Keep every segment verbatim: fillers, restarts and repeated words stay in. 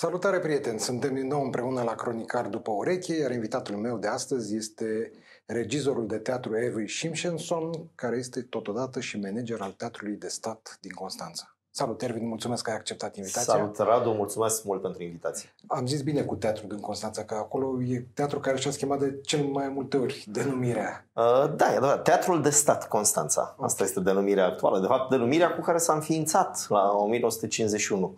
Salutare, prieteni! Suntem din nou împreună la Cronicar după ureche, iar invitatul meu de astăzi este regizorul de teatru Erwin Şimşensohn, care este totodată și manager al Teatrului de Stat din Constanța. Salut, Erwin! Mulțumesc că ai acceptat invitația. Salut, Radu! Mulțumesc mult pentru invitație. Am zis bine cu teatrul din Constanța, că acolo e teatru care și-a schimbat de cel mai multe ori denumirea. Uh, da, e adevărat. Teatrul de Stat Constanța. Asta okay. este denumirea actuală. De fapt, denumirea cu care s-a înființat la o mie nouă sute cincizeci și unu.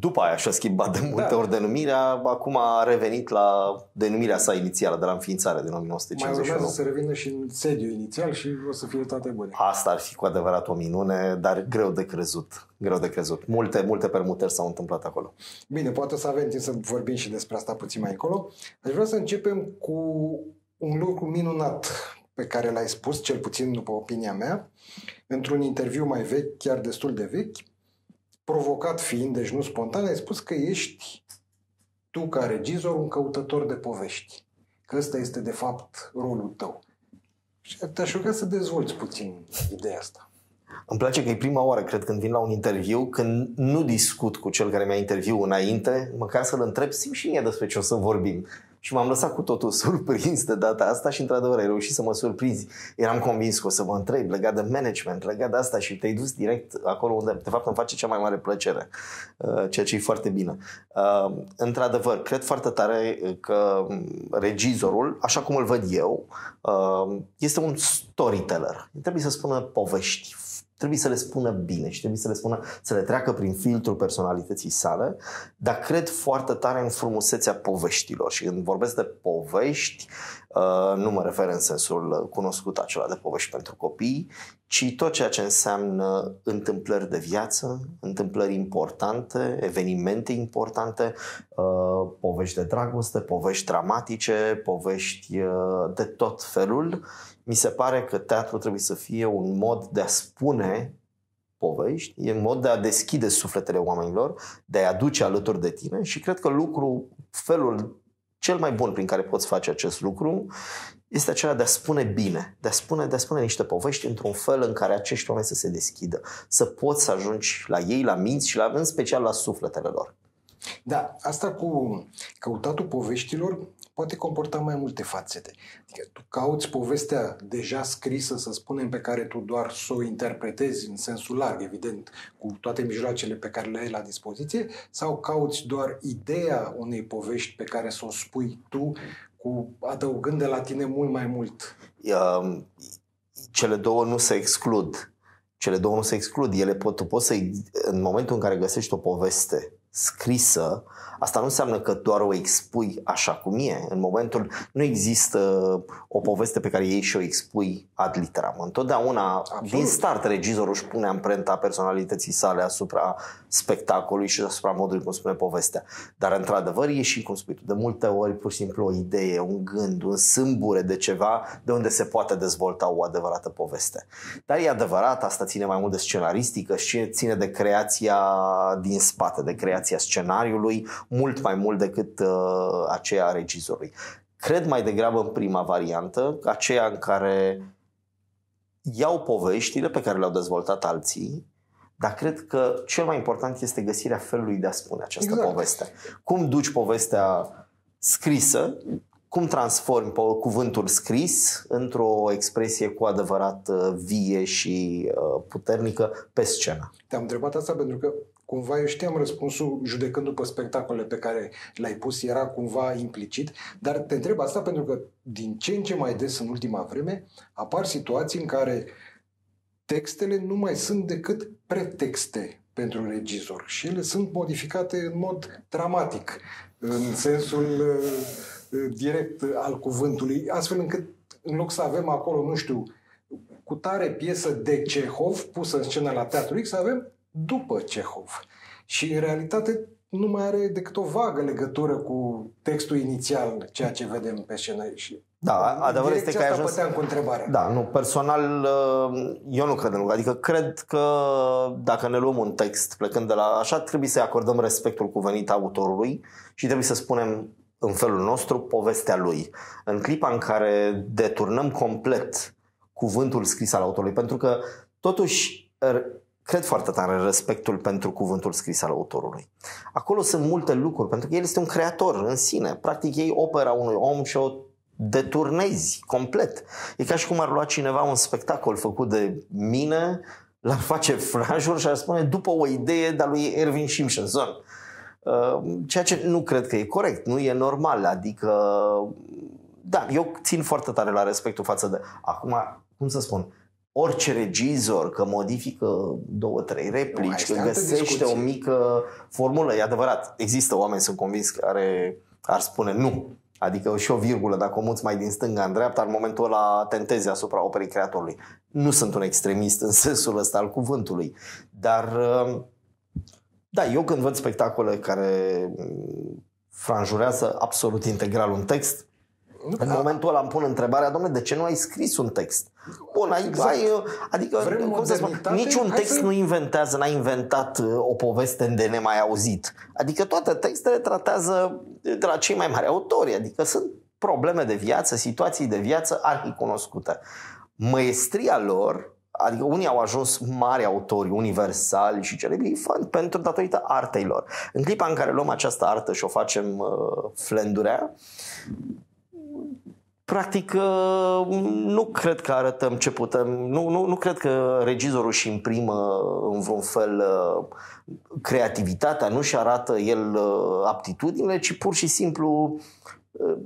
După aia și-a schimbat de multe da. ori denumirea, acum a revenit la denumirea sa inițială, de la înființare din o mie nouă sute cincizeci și unu. Mai urmează să revină și în sediu inițial și o să fie toate bune. Asta ar fi cu adevărat o minune, dar greu de crezut. Greu de crezut. Multe, multe permutări s-au întâmplat acolo. Bine, poate să avem timp să vorbim și despre asta puțin mai încolo. Aș vrea să începem cu un lucru minunat pe care l-ai spus, cel puțin după opinia mea, într-un interviu mai vechi, chiar destul de vechi, provocat fiind, deci nu spontan, ai spus că ești tu, ca regizor, un căutător de povești. Că ăsta este, de fapt, rolul tău. Și te-aș ruga să dezvolți puțin ideea asta. Îmi place că e prima oară, cred, când vin la un interviu, când nu discut cu cel care mi-a interviu înainte, măcar să-l întreb, simt și mie despre ce o să vorbim. Și m-am lăsat cu totul surprins de data asta și, într-adevăr, ai reușit să mă surprinzi. Eram convins că o să mă întreb legat de management, legat de asta și te-ai dus direct acolo unde, de fapt, îmi face cea mai mare plăcere, ceea ce e foarte bine. Într-adevăr, cred foarte tare că regizorul, așa cum îl văd eu, este un storyteller. Trebuie să spună povești. Trebuie să le spună bine și trebuie să le spună, să le treacă prin filtrul personalității sale, dar cred foarte tare în frumusețea poveștilor. Și când vorbesc de povești, nu mă refer în sensul cunoscut acela de povești pentru copii, ci tot ceea ce înseamnă întâmplări de viață, întâmplări importante, evenimente importante, povești de dragoste, povești dramatice, povești de tot felul. Mi se pare că teatrul trebuie să fie un mod de a spune povești, e un mod de a deschide sufletele oamenilor, de a-i aduce alături de tine și cred că lucru, felul cel mai bun prin care poți face acest lucru este acela de a spune bine, de a spune, de a spune niște povești într-un fel în care acești oameni să se deschidă, să poți să ajungi la ei, la minți și la, în special la sufletele lor. Da, asta cu căutatul poveștilor poate comporta mai multe fațete. Adică tu cauți povestea deja scrisă, să spunem, pe care tu doar să o interpretezi în sensul larg, evident, cu toate mijloacele pe care le ai la dispoziție, sau cauți doar ideea unei povești pe care să o spui tu, cu, adăugând de la tine mult mai mult? Uh, cele două nu se exclud. Cele două nu se exclud. Ele pot, tu poți să, în momentul în care găsești o poveste scrisă, asta nu înseamnă că doar o expui așa cum e. În momentul, nu există o poveste pe care ei și o expui ad literam. Întotdeauna, absolut, din start, regizorul își pune amprenta personalității sale asupra spectacolului și asupra modului cum spune povestea. Dar, într-adevăr, e și, cum spui tu, de multe ori pur și simplu o idee, un gând, un sâmbure de ceva de unde se poate dezvolta o adevărată poveste. Dar e adevărat, asta ține mai mult de scenaristică și ține de creația din spate, de creația scenariului, mult mai mult decât uh, aceea a regizorului. Cred mai degrabă în prima variantă, aceea în care iau poveștile pe care le-au dezvoltat alții, dar cred că cel mai important este găsirea felului de a spune această exact. poveste. Cum duci povestea scrisă, cum transformi cuvântul scris într-o expresie cu adevărat vie și uh, puternică pe scenă. Te-am întrebat asta pentru că cumva eu știam răspunsul, judecând după spectacolele pe care le-ai pus, era cumva implicit, dar te întreb asta pentru că din ce în ce mai des în ultima vreme apar situații în care textele nu mai sunt decât pretexte pentru regizor și ele sunt modificate în mod dramatic, în sensul uh, direct al cuvântului, astfel încât în loc să avem acolo, nu știu, cu tare piesă de Chekhov pusă în scenă la Teatru X, să avem după Chekhov. Și în realitate nu mai are decât o vagă legătură cu textul inițial, ceea ce vedem pe scenă. Și da, adevărul este că ai ajuns... cu întrebarea. Da, nu, personal eu nu cred în lucru. Adică cred că dacă ne luăm un text plecând de la așa, trebuie să-i acordăm respectul cuvenit autorului și trebuie să spunem în felul nostru povestea lui. În clipa în care deturnăm complet cuvântul scris al autorului, pentru că totuși cred foarte tare în respectul pentru cuvântul scris al autorului. Acolo sunt multe lucruri, pentru că el este un creator în sine. Practic iei opera unui om și o deturnezi complet. E ca și cum ar lua cineva un spectacol făcut de mine, l-ar face franjuri și ar spune după o idee de-a lui Erwin Şimşensohn. Ceea ce nu cred că e corect, nu e normal. Adică, da, eu țin foarte tare la respectul față de... Acum, cum să spun... Orice regizor că modifică două, trei replici, că găsește o mică formulă, e adevărat, există oameni, sunt convins, care ar spune nu. Adică și o virgulă, dacă o muți mai din stânga în dreapta, în momentul ăla tentezi asupra operei creatorului. Nu sunt un extremist în sensul ăsta al cuvântului, dar da, eu când văd spectacole care franjurează absolut integral un text, în momentul ăla îmi pun întrebarea, domnule, de ce nu ai scris un text? Bun, exact. ai, adică, vrem cum să spun, niciun text să... nu inventează, n-a inventat o poveste de nemai auzit. Adică toate textele tratează de la cei mai mari autori, adică sunt probleme de viață, situații de viață arhicunoscute. Măestria lor, adică unii au ajuns mari autori, universali și celebri, pentru datorită artei lor. În clipa în care luăm această artă și o facem uh, flendurea, practic, nu cred că arătăm ce putem, nu, nu, nu cred că regizorul își imprimă în vreun fel creativitatea, nu și arată el aptitudinile, ci pur și simplu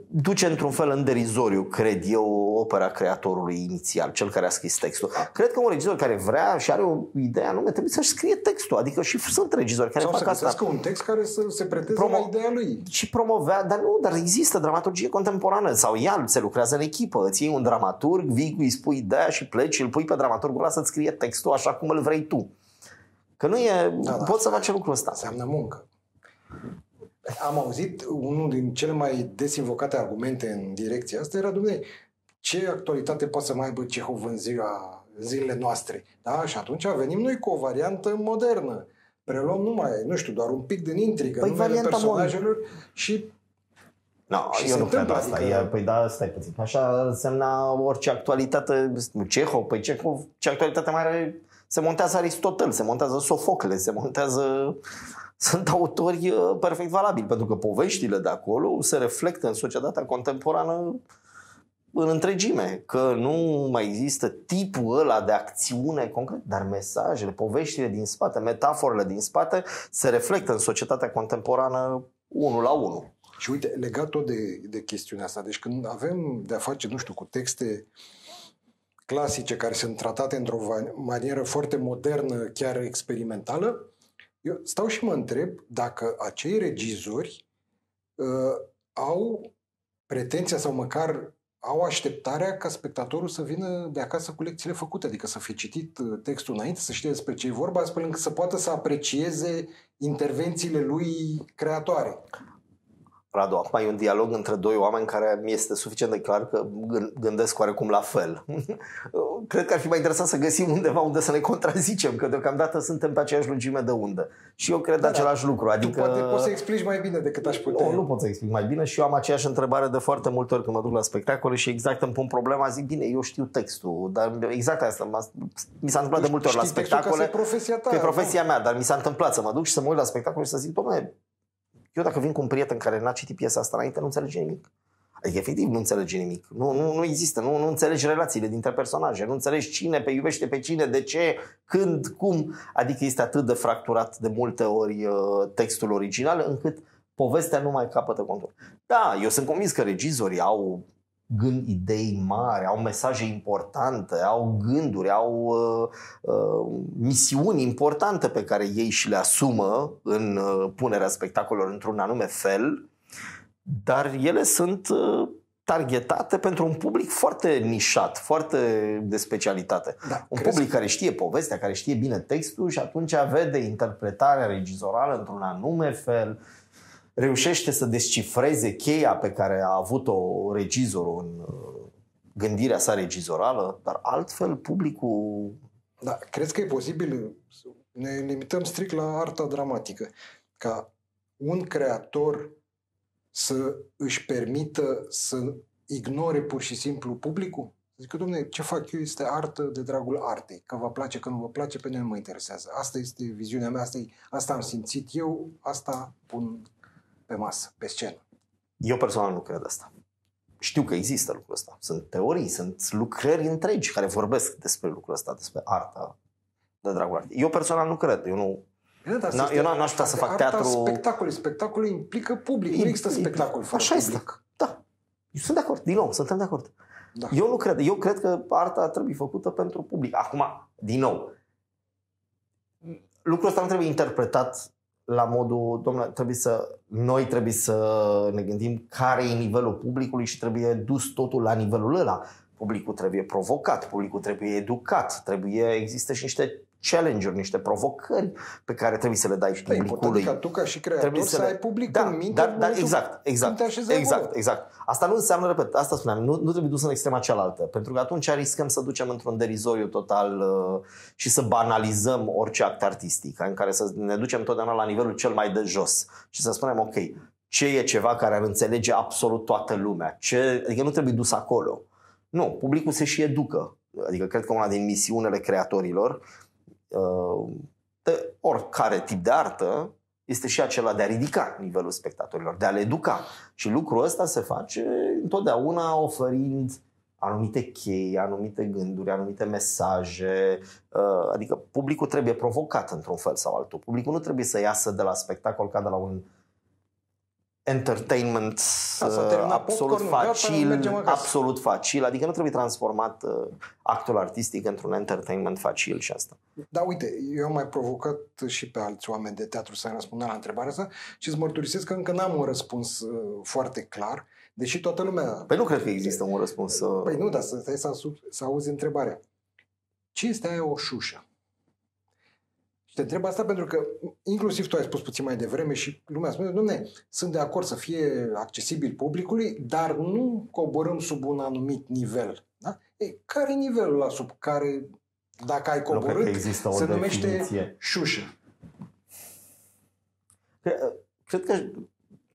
duce într-un fel în derizoriu, cred eu, opera creatorului inițial, cel care a scris textul. Cred că un regizor care vrea și are o idee anume, trebuie să-și scrie textul. Adică și sunt regizori care sau fac asta. Sau să un text care să se preteze Promo la ideea lui. Și promovea, dar nu, dar există dramaturgie contemporană. Sau ea se lucrează în echipă. Îți iei un dramaturg, vii, îi spui ideea și pleci, îl pui pe dramaturgul ăla să-ți scrie textul așa cum îl vrei tu. Că nu e... Da, poți să faci lucrul ăsta. Înseamnă muncă. Am auzit unul din cele mai des invocate argumente în direcția asta era, dom'le, ce actualitate poate să mai aibă Chehov în, ziua, în zilele noastre? Da? Și atunci venim noi cu o variantă modernă. Preluăm numai, nu știu, doar un pic din intrigă, păi numele personajelor și... No, și eu nu cred asta. Adică... Păi da, stai puțin. Așa însemna orice actualitate... Chehov, păi Chehov, ce actualitate mai are... Se montează Aristotel, se montează Sofocle, se montează... Sunt autori perfect valabili, pentru că poveștile de acolo se reflectă în societatea contemporană în întregime. Că nu mai există tipul ăla de acțiune concret, dar mesajele, poveștile din spate, metaforele din spate se reflectă în societatea contemporană unul la unul. Și uite, legat tot de, de chestiunea asta, deci când avem de-a face, nu știu, cu texte clasice care sunt tratate într-o manieră foarte modernă, chiar experimentală, eu stau și mă întreb dacă acei regizori uh, au pretenția sau măcar au așteptarea ca spectatorul să vină de acasă cu lecțiile făcute, adică să fie citit textul înainte, să știe despre ce e vorba, astfel încât să poată să aprecieze intervențiile lui creatoare. Radu, acum e un dialog între doi oameni care mi este suficient de clar că gândesc oarecum la fel. Cred că ar fi mai interesant să găsim undeva unde să ne contrazicem, că deocamdată suntem pe aceeași lungime de undă. Și eu cred da, același da, lucru. Adică... Tu poate poți să explici mai bine decât aș putea. Nu, nu pot să explic mai bine și eu am aceeași întrebare de foarte multe ori când mă duc la spectacole și exact îmi pun problema, zic, bine, eu știu textul, dar exact asta, mi s-a întâmplat de multe ori la spectacole. Că e profesia ta. Că e profesia mea, dar mi s-a întâmplat să mă duc și să mă uit la spectacol și să zic, dom'le, eu dacă vin cu un prieten care n-a citit piesa asta înainte, nu înțelege nimic. Adică, efectiv, nu înțelege nimic. Nu, nu, nu există, nu, nu înțelegi relațiile dintre personaje, nu înțelegi cine pe iubește pe cine, de ce, când, cum. Adică este atât de fracturat de multe ori textul original, încât povestea nu mai capătă contur. Da, eu sunt convins că regizorii au gând, idei mari, au mesaje importante, au gânduri, au uh, uh, misiuni importante pe care ei și le asumă în uh, punerea spectacolelor într-un anume fel, dar ele sunt uh, targetate pentru un public foarte nișat, foarte de specialitate. Da, un public care știe povestea, care știe bine textul și atunci vede interpretarea regizorală într-un anume fel, reușește să descifreze cheia pe care a avut-o regizorul în gândirea sa regizorală, dar altfel publicul... Da, crezi că e posibil, ne limităm strict la arta dramatică, ca un creator să își permită să ignore pur și simplu publicul? Zic că, dom'le, ce fac eu este artă de dragul artei. Că vă place, că nu vă place, pe mine nu mă interesează. Asta este viziunea mea, asta, e, asta am simțit eu, asta pun pe masă, pe scenă. Eu personal nu cred asta. Știu că există lucrul ăsta. Sunt teorii, sunt lucrări întregi care vorbesc despre lucrul ăsta, despre arta de dragul artei. Eu personal nu cred. Eu nu... Na, eu n-aș putea să fac teatru... Spectacolul, spectacolul implică public. Impl nu există spectacol fără așa public. Este. Da. Eu sunt de acord. Din nou, suntem de acord. Da. Eu nu cred. Eu cred că arta trebuie făcută pentru public. Acum, din nou, lucrul ăsta nu trebuie interpretat la modul, domnule, trebuie să, noi trebuie să ne gândim care e nivelul publicului și trebuie dus totul la nivelul ăla. Publicul trebuie provocat, publicul trebuie educat, trebuie, există și niște challenge-uri, niște provocări pe care trebuie să le dai și publicului. Păi, tu ca și creator trebuie să, să le... ai public da, în minte. Da, da, exact, exact, exact, exact. Asta nu înseamnă, repet, asta spuneam, nu, nu trebuie dus în extrema cealaltă, pentru că atunci riscăm să ducem într-un derizoriu total uh, și să banalizăm orice act artistic, în care să ne ducem totdeauna la nivelul cel mai de jos și să spunem, ok, ce e ceva care ar înțelege absolut toată lumea? Ce... Adică nu trebuie dus acolo. Nu, publicul se și educă. Adică cred că una din misiunile creatorilor de oricare tip de artă este și acela de a ridica nivelul spectatorilor, de a le educa. Și lucrul ăsta se face întotdeauna oferind anumite chei, anumite gânduri, anumite mesaje. Adică publicul trebuie provocat într-un fel sau altul. Publicul nu trebuie să iasă de la spectacol ca de la un entertainment da, absolut facil, absolut facil, adică nu trebuie transformat actul artistic într-un entertainment facil și asta. Da, uite, eu am mai provocat și pe alți oameni de teatru să răspundă la întrebarea asta și îți mărturisesc că încă n-am un răspuns foarte clar, deși toată lumea... Păi nu cred că există un răspuns... Păi nu, dar să stai să, să auzi întrebarea. Ce este aia o șușă? Te întreb asta pentru că inclusiv tu ai spus puțin mai devreme și lumea spune, dom'le, sunt de acord să fie accesibil publicului, dar nu coborâm sub un anumit nivel. Da? Ei, care nivelul la sub care, dacă ai coborât, se numește definiție. Șușă? Cred că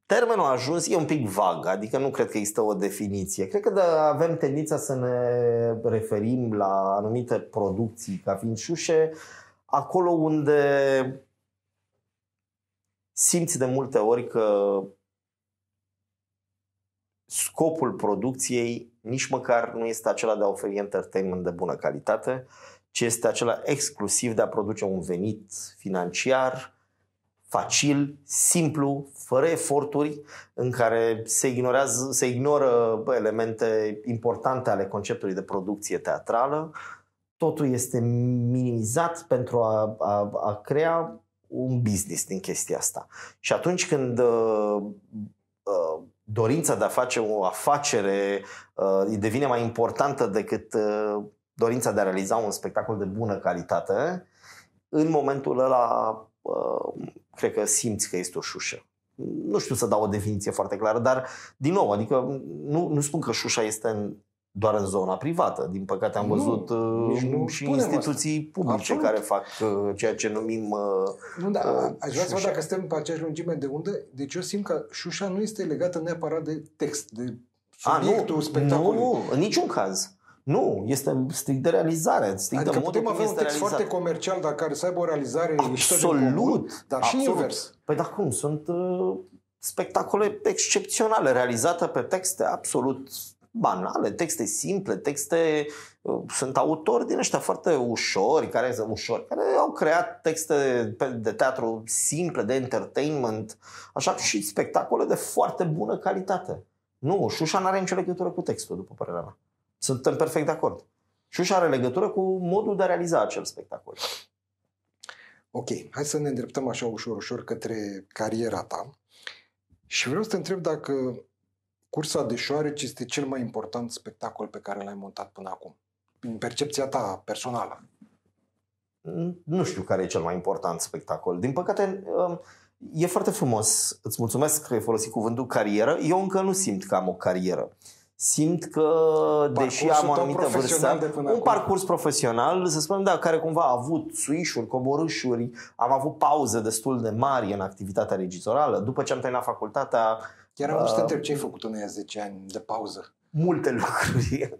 termenul a ajuns e un pic vag, adică nu cred că există o definiție. Cred că avem tendința să ne referim la anumite producții ca fiind șușe, acolo unde simți de multe ori că scopul producției nici măcar nu este acela de a oferi entertainment de bună calitate, ci este acela exclusiv de a produce un venit financiar, facil, simplu, fără eforturi, în care se ignorează, se ignoră elemente importante ale conceptului de producție teatrală. Totul este minimizat pentru a, a, a crea un business din chestia asta. Și atunci când uh, uh, dorința de a face o afacere uh, devine mai importantă decât uh, dorința de a realiza un spectacol de bună calitate, în momentul ăla uh, cred că simți că este o șușă. Nu știu să dau o definiție foarte clară, dar din nou, adică nu, nu spun că șușa este în doar în zona privată. Din păcate am văzut nu, și instituții asta. Publice absolut. Care fac ceea ce numim nu, da, uh, aș vrea să văd dacă suntem pe aceeași lungime de undă. Deci eu simt că șușa nu este legată neapărat de text, de subiectul A, nu, spectacolului. Nu, în niciun caz. Nu, este strict de realizare. Strict adică de putem avea un text foarte comercial, dar care să aibă o realizare absolut, comun, dar absolut. Și invers. Păi da, cum? Sunt uh, spectacole excepționale, realizate pe texte absolut... banale, texte simple, texte sunt autori din ăștia foarte ușori, care sunt ușori, care au creat texte de teatru simple, de entertainment, așa și spectacole de foarte bună calitate. Nu, șușa nu are nicio legătură cu textul, după părerea mea. Suntem perfect de acord. Șușa are legătură cu modul de a realiza acel spectacol. Ok, hai să ne îndreptăm așa ușor, ușor către cariera ta. Și vreau să te întreb dacă Cursa de șoareci este cel mai important spectacol pe care l-ai montat până acum, în percepția ta personală. Nu știu care e cel mai important spectacol. Din păcate, e foarte frumos. Îți mulțumesc că ai folosit cuvântul carieră. Eu încă nu simt că am o carieră. Simt că, deși am o anumită vârstă, un parcurs profesional, să spunem, da, care cumva a avut suișuri, coborâșuri, am avut pauze destul de mari în activitatea regizorală. După ce am terminat facultatea, chiar am vrut să te întreb ce ai făcut în aia zece ani de pauză. multe lucruri.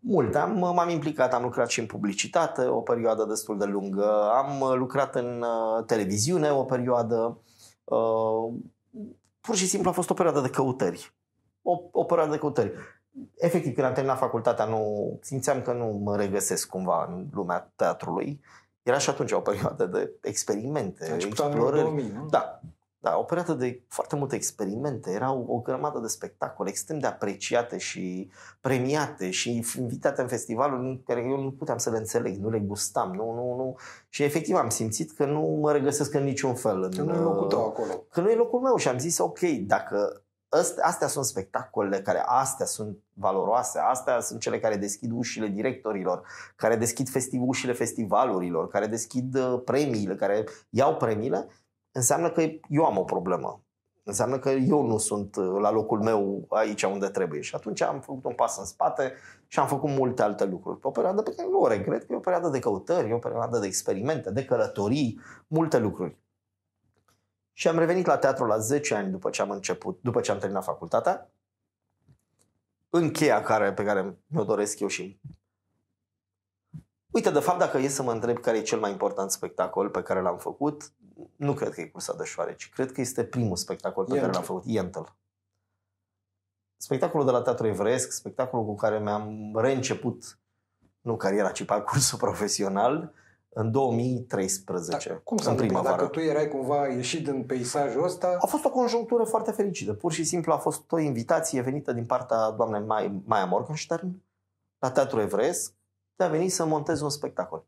Mult. Am, m-am implicat, am lucrat și în publicitate o perioadă destul de lungă, am lucrat în televiziune o perioadă. Pur și simplu a fost o perioadă de căutări. O, o perioadă de căutări. Efectiv, când am terminat facultatea, nu, simțeam că nu mă regăsesc cumva în lumea teatrului. Era și atunci o perioadă de experimente, explorări. două mii, da, da, o perioadă de foarte multe experimente. Erau o grămadă de spectacole extrem de apreciate și premiate și invitate în festivaluri în care eu nu puteam să le înțeleg, nu le gustam. Nu, nu, nu. Și efectiv am simțit că nu mă regăsesc în niciun fel. Că nu e locul tău acolo. Că nu e locul meu și am zis, ok, dacă... Astea sunt spectacolele care astea sunt valoroase, astea sunt cele care deschid ușile directorilor, care deschid festiv ușile festivalurilor, care deschid premiile, care iau premiile, înseamnă că eu am o problemă. Înseamnă că eu nu sunt la locul meu aici unde trebuie. Și atunci am făcut un pas în spate și am făcut multe alte lucruri. O perioadă pe care nu o regret, că e o perioadă de căutări, e o perioadă de experimente, de călătorii, multe lucruri. Și am revenit la teatru la zece ani după ce am început, după ce am terminat facultatea. În cheia care, pe care mi-o doresc eu și... Uite, de fapt, dacă e să mă întreb care e cel mai important spectacol pe care l-am făcut, nu cred că e Cursa de șoareci. Cred că este primul spectacol pe Yentl. care l-am făcut, Yentl. Spectacolul de la Teatrul Evreiesc, spectacolul cu care mi-am reînceput, nu cariera, ci parcursul profesional, în două mii treisprezece. Dar cum s-a prima Dacă vară. tu erai cumva ieșit din peisajul ăsta... A fost o conjunctură foarte fericită. Pur și simplu a fost o invitație venită din partea doamnei Maia Morgenstern la Teatrul Evreiesc de a veni să montez un spectacol.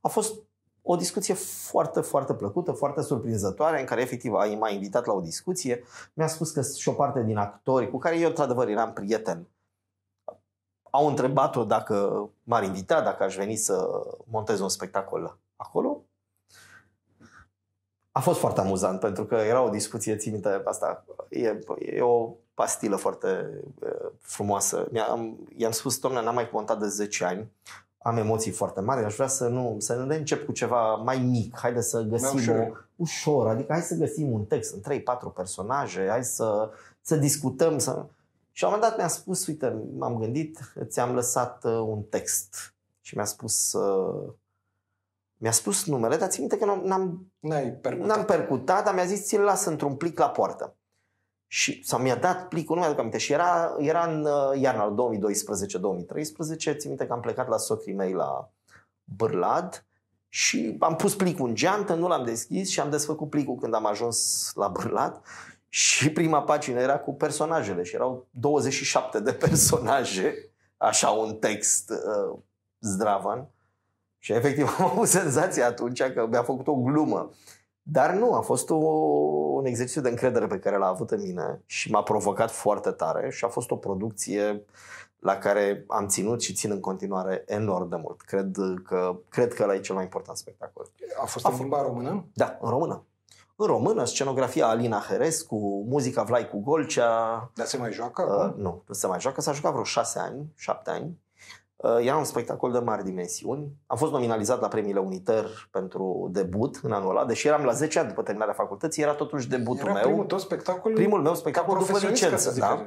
A fost o discuție foarte, foarte plăcută, foarte surprinzătoare, în care efectiv m-a invitat la o discuție. Mi-a spus că și o parte din actori cu care eu într-adevăr eram prieten au întrebat-o dacă m-ar invita, dacă aș veni să montez un spectacol acolo. A fost foarte amuzant, pentru că era o discuție, țin minte, asta, e, e o pastilă foarte e, frumoasă. I-am spus, domnule, n-am mai montat de zece ani, am emoții foarte mari, aș vrea să nu, să nu încep cu ceva mai mic, haide să găsim o, ușor, adică hai să găsim un text în trei patru personaje, hai să, să discutăm, să... Și la un moment dat mi-a spus, uite, m-am gândit, ți-am lăsat uh, un text. Și mi-a spus uh, mi-a spus numele, dar ții minte că n-am percutat. percutat, dar mi-a zis, ți-l las într-un plic la poartă. Și, sau mi-a dat plicul, nu mi-aduc aminte. Și era, era în uh, iarna două mii doisprezece două mii treisprezece, ții minte că am plecat la socrii mei la Bârlad și am pus plicul în geantă, nu l-am deschis și am desfăcut plicul când am ajuns la Bârlad. Și prima pagină era cu personajele și erau douăzeci și șapte de personaje, așa un text uh, zdravan. Și efectiv am avut senzația atunci că mi-a făcut o glumă. Dar nu, a fost o, un exercițiu de încredere pe care l-a avut în mine și m-a provocat foarte tare și a fost o producție la care am ținut și țin în continuare enorm de mult. Cred că, cred că ăla e cel mai important spectacol. A fost în limba română? Da, în română. În română, scenografia Alina Herescu, muzica Vlaicu Golcea. Dar se mai joacă? Uh, nu, nu se mai joacă. S-a jucat vreo șase ani, șapte ani. Uh, era un spectacol de mari dimensiuni. Am fost nominalizat la premiile Uniter pentru debut în anul ăla. Deși eram la zece ani după terminarea facultății, era totuși debutul era meu. Primul tău spectacol? Primul meu spectacol după licență. Da?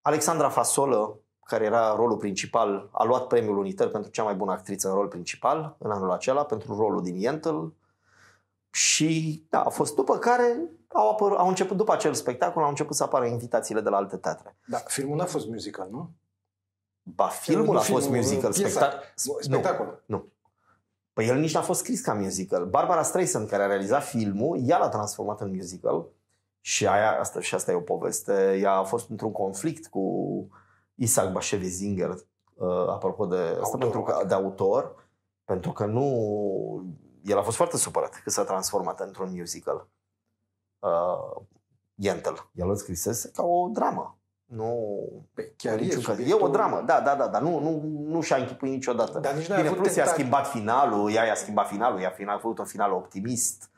Alexandra Fasolă, care era rolul principal, a luat premiul Uniter pentru cea mai bună actriță în rol principal în anul acela, pentru rolul din Yentl. Și da, a fost după care au apărut, au început, după acel spectacol au început să apară invitațiile de la alte teatre. Da, filmul n-a fost musical, nu? Ba, filmul, filmul a fost filmul, musical, spectac... spectacol. Nu, nu. Păi el nici n-a fost scris ca musical. Barbara Streisand, care a realizat filmul, ea l-a transformat în musical și aia, asta, și asta e o poveste, ea a fost într-un conflict cu Isaac Bashevis Singer, apropo de, autor, asta pentru că, de autor, pentru că nu... El a fost foarte supărat că s-a transformat într-un musical. Uh, Yentl. El îl scrisese ca o dramă. Nu... Pe chiar e, e o dramă, da, da, da, dar nu, nu, nu și-a închipuit niciodată. Dar nici Bine, plus i-a schimbat finalul, ea i-a schimbat finalul, ea a făcut un final optimist.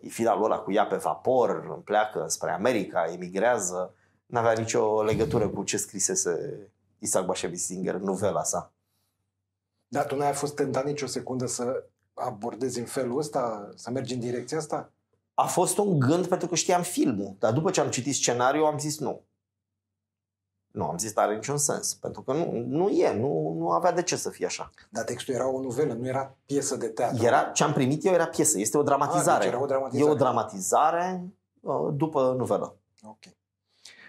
E finalul ăla cu ea pe vapor, pleacă spre America, emigrează. N-avea nicio legătură cu ce scrisese Isaac Bashevis Singer, novela sa. Dar tu n-ai fost tentat nici o secundă să... abordezi în felul ăsta, să mergi în direcția asta? A fost un gând pentru că știam filmul, dar după ce am citit scenariul am zis nu. Nu, am zis, dar are niciun sens, pentru că nu, nu e, nu, nu avea de ce să fie așa. Dar textul era o novelă, nu era piesă de teatru. Era, ce am primit eu era piesă, este o dramatizare. A, deci era o dramatizare. E o dramatizare după novelă. Ok.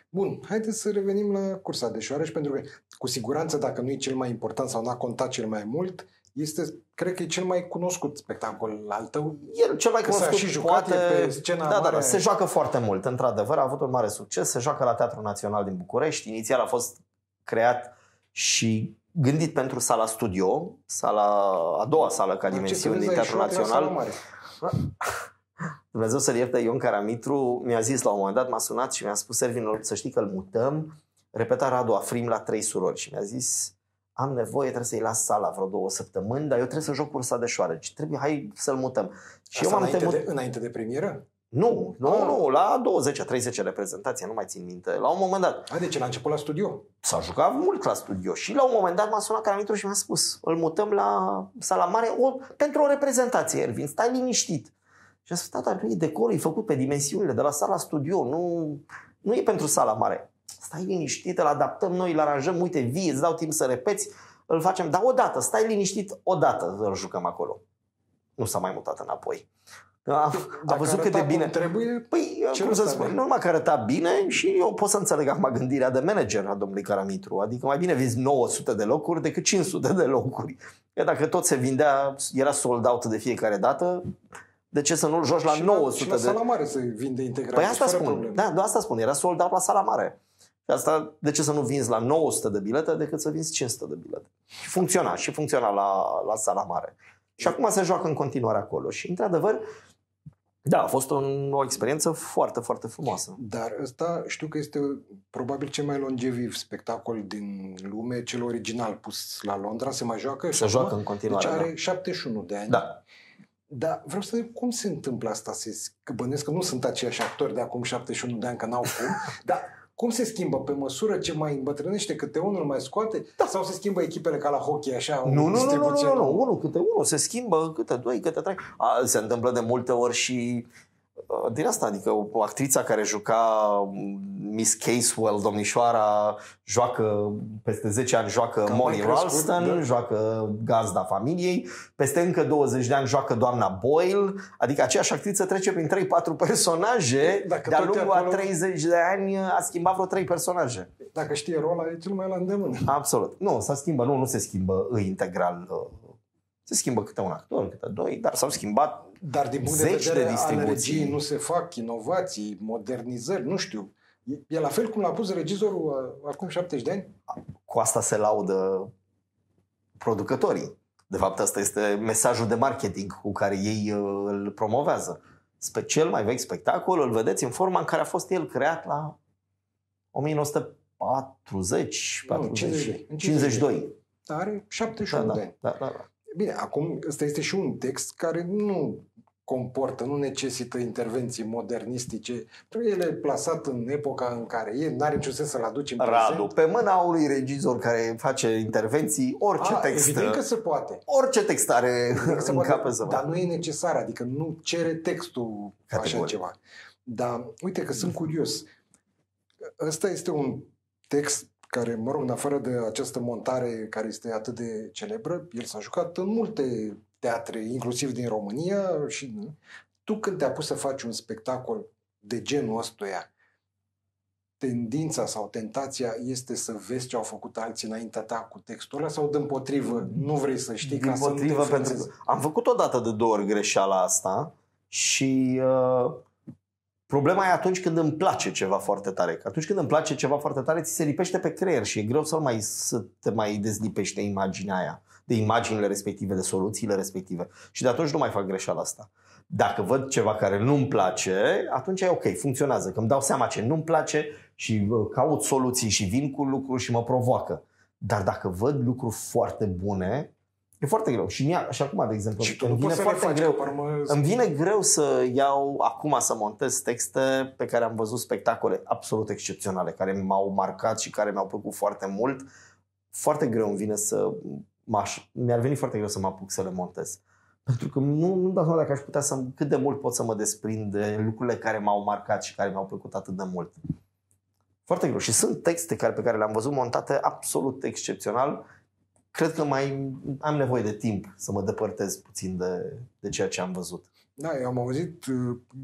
Bun, haideți să revenim la cursa de șoareci, pentru că cu siguranță, dacă nu e cel mai important sau n-a contat cel mai mult, este, cred că e cel mai cunoscut spectacol al tău. El cel mai cunoscut, și jucat poate... pe scena da, mare. Da, da, se joacă foarte mult, într-adevăr, a avut un mare succes, se joacă la Teatrul Național din București. Inițial a fost creat și gândit pentru sala studio, sala, a doua sală ca dimensiune din Teatrul Național. Dumnezeu să-l ierte, Ion Caramitru mi-a zis la un moment dat, m-a sunat și mi-a spus: Erwin, să știi că îl mutăm, repeta Radu Afrim la Trei Surori, și mi-a zis: am nevoie, trebuie să-i las sala vreo două săptămâni, dar eu trebuie să joc cursa de șoareci. Trebuie, hai să-l mutăm. Și asta eu m-am înainte, temut... de, înainte de premieră? Nu, nu, ah. nu, la douăzeci treizeci reprezentații, nu mai țin minte, la un moment dat. A, deci la început la studio. S-a jucat mult la studio și la un moment dat m-a sunat Caramitru și mi-a spus: îl mutăm la sala mare o, pentru o reprezentație, Erwin, stai liniștit. Și a spus: dar decorul e făcut pe dimensiunile de la sala studio, nu, nu e pentru sala mare. Stai liniștit, îl adaptăm noi, îl aranjăm, uite, vii, îți dau timp să repeți, îl facem. Dar odată, stai liniștit, odată îl jucăm acolo. Nu s-a mai mutat înapoi. A, a văzut cât de bine trebuie. Păi, ce cum să spun, nu numai că arăta bine, și eu pot să înțeleg acum gândirea de manager a domnului Caramitru. Adică mai bine vinzi nouă sute de locuri decât cinci sute de locuri. E, dacă tot se vindea, era sold out de fiecare dată, de ce să nu-l joci la și nouă sute și la de... sala mare se vinde integral. Păi asta spun, probleme. Da, asta spun, era sold out la sala mare. Asta, de ce să nu vinzi la nouă sute de bilete decât să vinzi cinci sute de bilete? Și funcționa, și funcționa la, la sala mare. Și acum se joacă în continuare acolo. Și într-adevăr, da, a fost un, o experiență foarte, foarte frumoasă. Dar ăsta știu că este probabil cel mai longeviv spectacol din lume, cel original pus la Londra, se mai joacă. Se joacă acum, în continuare. Deci are da. șaptezeci și unu de ani. Da. Dar vreau să zic cum se întâmplă asta, că bănesc că nu sunt aceiași actori de acum șaptezeci și unu de ani, că n-au cum, dar... Cum se schimbă? Pe măsură ce mai îmbătrânește, câte unul mai scoate? Da. Sau se schimbă echipele ca la hockey, așa? Nu, nu, nu, nu, nu, unul câte unul, se schimbă câte doi, câte trei. A, se întâmplă de multe ori și uh, din asta, adică o, o actrița care juca Miss Casewell, domnișoara, joacă peste zece ani, joacă Cam Molly Ralston, da? Joacă gazda familiei, peste încă douăzeci de ani joacă doamna Boyle, adică aceeași actriță trece prin trei patru personaje, de-a lungul a treizeci de ani a schimbat vreo trei personaje. Dacă știe rola, e cel mai la îndemână. Absolut. Nu, s-a schimbat, nu, nu se schimbă integral. Se schimbă câte un actor, câte doi, dar s-au schimbat. Dar din punct de vedere al regiei nu se fac inovații, modernizări, nu știu. E la fel cum l-a pus regizorul acum șaptezeci de ani? Cu asta se laudă producătorii. De fapt, asta este mesajul de marketing cu care ei îl promovează. Cel mai vechi spectacol îl vedeți în forma în care a fost el creat la o mie nouă sute patruzeci, nu, cincizeci, cincizeci și doi. Dar are șaptezeci și unu da, de ani. Da, da, da. Bine, acum ăsta este și un text care nu... comportă, nu necesită intervenții modernistice. El e plasat în epoca în care e, n-are niciun sens să-l aduci în prezent. Radu, pe mâna unui regizor care face intervenții, orice A, text... Evident că se poate. Orice text are în capă să Dar nu e necesar, adică nu cere textul categoric așa ceva. Dar uite că sunt curios. Ăsta este un text care, mă rog, în afară de această montare care este atât de celebră, el s-a jucat în multe teatre, inclusiv din România. Și tu, când te-a pus să faci un spectacol de genul ăstuia, tendința sau tentația este să vezi ce au făcut alții înaintea ta cu textul ăla, sau dîmpotrivă, nu vrei să știi, ca să nu te pentru... Am făcut odată de două ori greșeala asta și uh, problema e atunci când îmi place ceva foarte tare. Atunci când îmi place ceva foarte tare, ți se lipește pe creier și e greu să, mai, să te mai dezlipești de imaginea aia, de imaginile respective, de soluțiile respective. Și de atunci nu mai fac greșeala asta. Dacă văd ceva care nu-mi place, atunci e ok, funcționează, că îmi dau seama ce nu-mi place și caut soluții și vin cu lucruri și mă provoacă. Dar dacă văd lucruri foarte bune, e foarte greu. Și, mie, și acum, de exemplu, și îmi, vine foarte faci, greu, îmi vine greu să iau acum să montez texte pe care am văzut spectacole absolut excepționale, care m-au marcat și care mi-au plăcut foarte mult. Foarte greu îmi vine să... mi-ar veni foarte greu să mă apuc să le montez. Pentru că nu, nu dau seama dacă aș putea să, cât de mult pot să mă desprind de lucrurile care m-au marcat și care mi-au plăcut atât de mult. Foarte greu. Și sunt texte care, pe care le-am văzut montate absolut excepțional. Cred că mai am nevoie de timp să mă depărtez puțin de, de ceea ce am văzut. Da, eu am auzit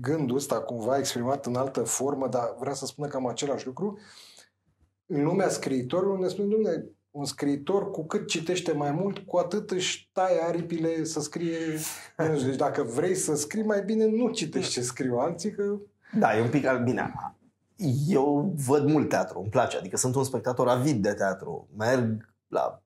gândul ăsta cumva exprimat în altă formă, dar vreau să spună cam același lucru. În lumea scriitorilor ne spune, Dumnezeu, un scriitor, cu cât citește mai mult, cu atât își taie aripile să scrie. Deci dacă vrei să scrii, mai bine nu citești ce scriu alții. Că... Da, e un pic al bine. Eu văd mult teatru, îmi place. Adică sunt un spectator avid de teatru. Merg la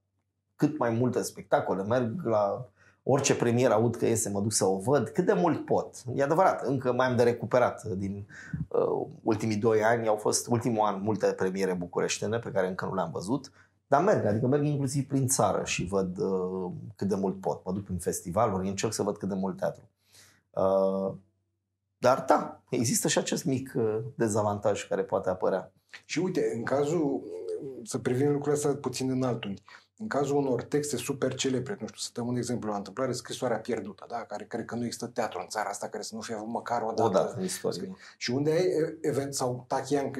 cât mai multe spectacole, merg la orice premieră, aud că iese, mă duc să o văd, cât de mult pot. E adevărat, încă mai am de recuperat din uh, ultimii doi ani. Au fost ultimul an multe premiere bucureștene pe care încă nu le-am văzut. Dar merg, adică merg inclusiv prin țară și văd uh, cât de mult pot. Mă duc prin festivaluri, încerc să văd cât de mult teatru. Uh, dar da, există și acest mic uh, dezavantaj care poate apărea. Și uite, în cazul, să privim lucrurile astea puțin în altunghi, în cazul unor texte super celebre, nu știu, să dăm un exemplu la întâmplare, Scrisoarea pierdută, da? Care cred că nu există teatru în țara asta care să nu fie avut măcar o dată în istorie. Și unde ai event, sau Tache,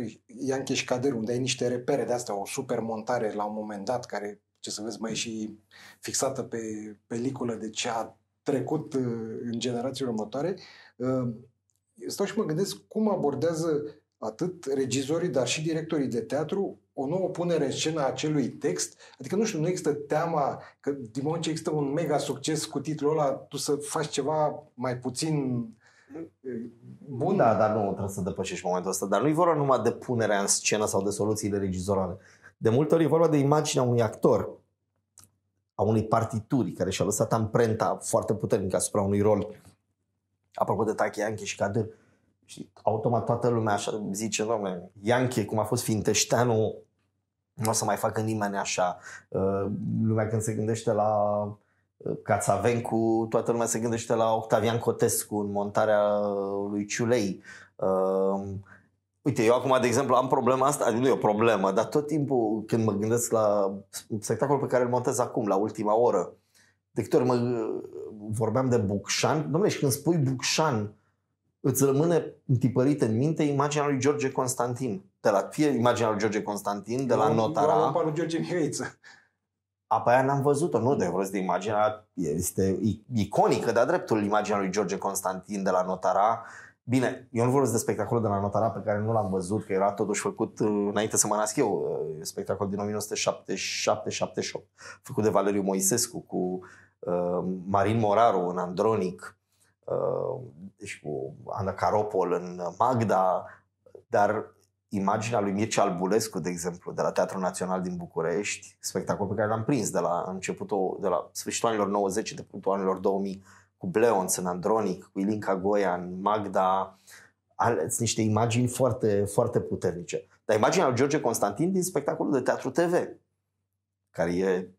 Ianke și Cadîr, unde ai niște repere de astea, o super montare la un moment dat, care, ce să vezi, mai e și fixată pe peliculă de ce a trecut în generațiile următoare, stau și mă gândesc cum abordează atât regizorii, dar și directorii de teatru, o nouă punere în scenă a acelui text. Adică, nu știu, nu există teama că din moment ce există un mega succes cu titlul ăla, tu să faci ceva mai puțin bun. Da, dar nu trebuie să depășești momentul ăsta. Dar nu-i vorba numai de punerea în scenă sau de soluțiile regizorale. De multe ori e vorba de imaginea unui actor, a unei partituri care și-a lăsat amprenta foarte puternică asupra unui rol. Apropo de Tache, Ianke și Cadîr, și automat toată lumea așa zice, dom'le, Ianche, cum a fost Finteșteanu, nu o să mai facă nimeni așa. Lumea când se gândește la Cațavencu, toată lumea se gândește la Octavian Cotescu în montarea lui Ciulei. Uite, eu acum, de exemplu, am problema asta, adică nu e o problemă, dar tot timpul când mă gândesc la spectacolul pe care îl montez acum, la ultima oră, de câte ori mă vorbeam de Bucșan, dom'le, și când spui Bucșan, îți rămâne întipărită în minte imaginea lui George Constantin. De la, fie imaginea lui George Constantin, de la Notara. Eu am apărut George Mihaiță. Apa aia n-am văzut-o, nu de vreți de imaginea, este iconică, de-a dreptul imaginea lui George Constantin de la Notara. Bine, eu nu vorbesc de spectacolul de la Notara pe care nu l-am văzut, că era totuși făcut înainte să mă nasc eu, spectacol din o mie nouă sute șaptezeci și șapte șaptezeci și opt, făcut de Valeriu Moisescu cu uh, Marin Moraru în Andronic, și cu Ana Caropol în Magda, dar imaginea lui Mircea Albulescu, de exemplu, de la Teatrul Național din București, spectacol pe care l-am prins de la începutul, de la sfârșitul anilor nouăzeci, de punctul anilor două mii, cu Bleonț în Andronic, cu Ilinca Goia în Magda, aleți niște imagini foarte, foarte puternice. Dar imaginea lui George Constantin din spectacolul de Teatru te ve, care e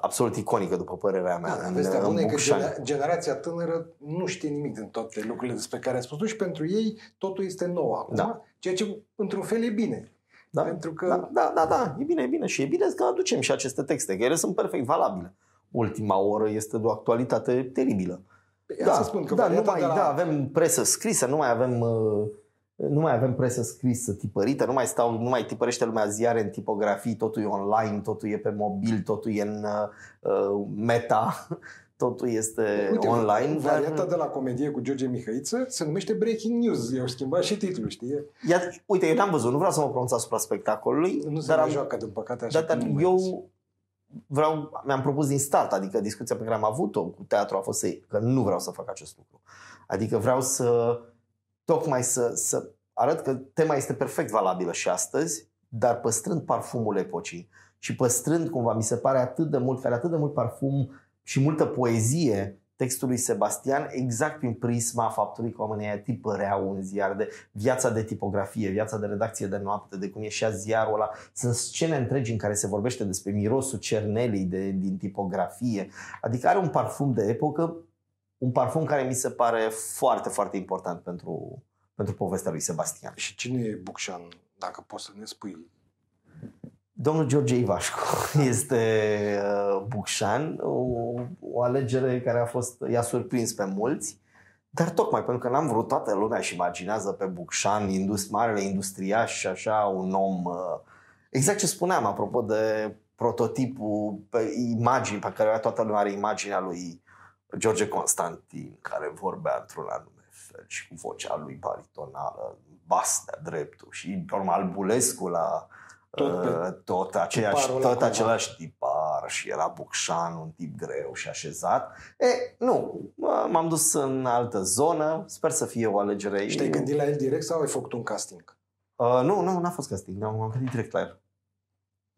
absolut iconică, după părerea mea. Da, vezi, bune că generația tânără nu știe nimic din toate lucrurile despre care ai spus tu și pentru ei totul este nou acum, da. Ceea ce într-un fel e bine. Da, pentru că... da, da, da, da, e bine, e bine și e bine că aducem și aceste texte, că ele sunt perfect valabile. Ultima oră este de o actualitate teribilă. Pe da, să spun că da, nu mai, la... da, avem presă scrisă, nu mai avem... Uh... Nu mai avem presă scrisă, tipărită, nu mai, stau, nu mai tipărește lumea ziare în tipografii, totul e online, totul e pe mobil, totul e în uh, meta, totul este uite, online. Varianta dar... de la comedie cu George Mihaiță se numește Breaking News, i-au schimbat și titlul, știi? Ia, uite, eu n-am văzut, nu vreau să mă pronunț asupra spectacolului. Nu se dar mai am... joacă, din păcate, așa. Dar eu vreau, mi-am propus din start, adică discuția pe care am avut-o cu teatru a fost să, că nu vreau să fac acest lucru. Adică vreau să... Tocmai să, să arăt că tema este perfect valabilă și astăzi, dar păstrând parfumul epocii și păstrând, cumva, mi se pare atât de mult, care atât de mult parfum și multă poezie textului Sebastian, exact prin prisma faptului că oamenii aia tipăreau un ziar, de viața de tipografie, viața de redacție de noapte, de cum ieșea ziarul ăla. Sunt scene întregi în care se vorbește despre mirosul cernelei de, din tipografie. Adică are un parfum de epocă. Un parfum care mi se pare foarte, foarte important pentru, pentru povestea lui Sebastian. Și cine e Bucșan, dacă poți să ne spui? Domnul George Ivașcu este Bucșan, o, o alegere care a fost, i-a surprins pe mulți. Dar tocmai pentru că n-am vrut, toată lumea și imaginează pe Bucșan, indust- marele industriaș și așa, un om... Exact ce spuneam, apropo de prototipul, pe imagini, pe care toată lumea are imaginea lui George Constantin, care vorbea într-un anume fel și cu vocea lui baritonală, bas de-a dreptul și, normal, Bulescu la... Tot, pe, tot, aceeași, tot același tipar și era Bucșan, un tip greu și așezat. E, nu, m-am dus în altă zonă, sper să fie o alegere. Și te-ai gândit la el direct sau ai făcut un casting? Uh, nu, nu, n-a fost casting, m-am gândit direct la el.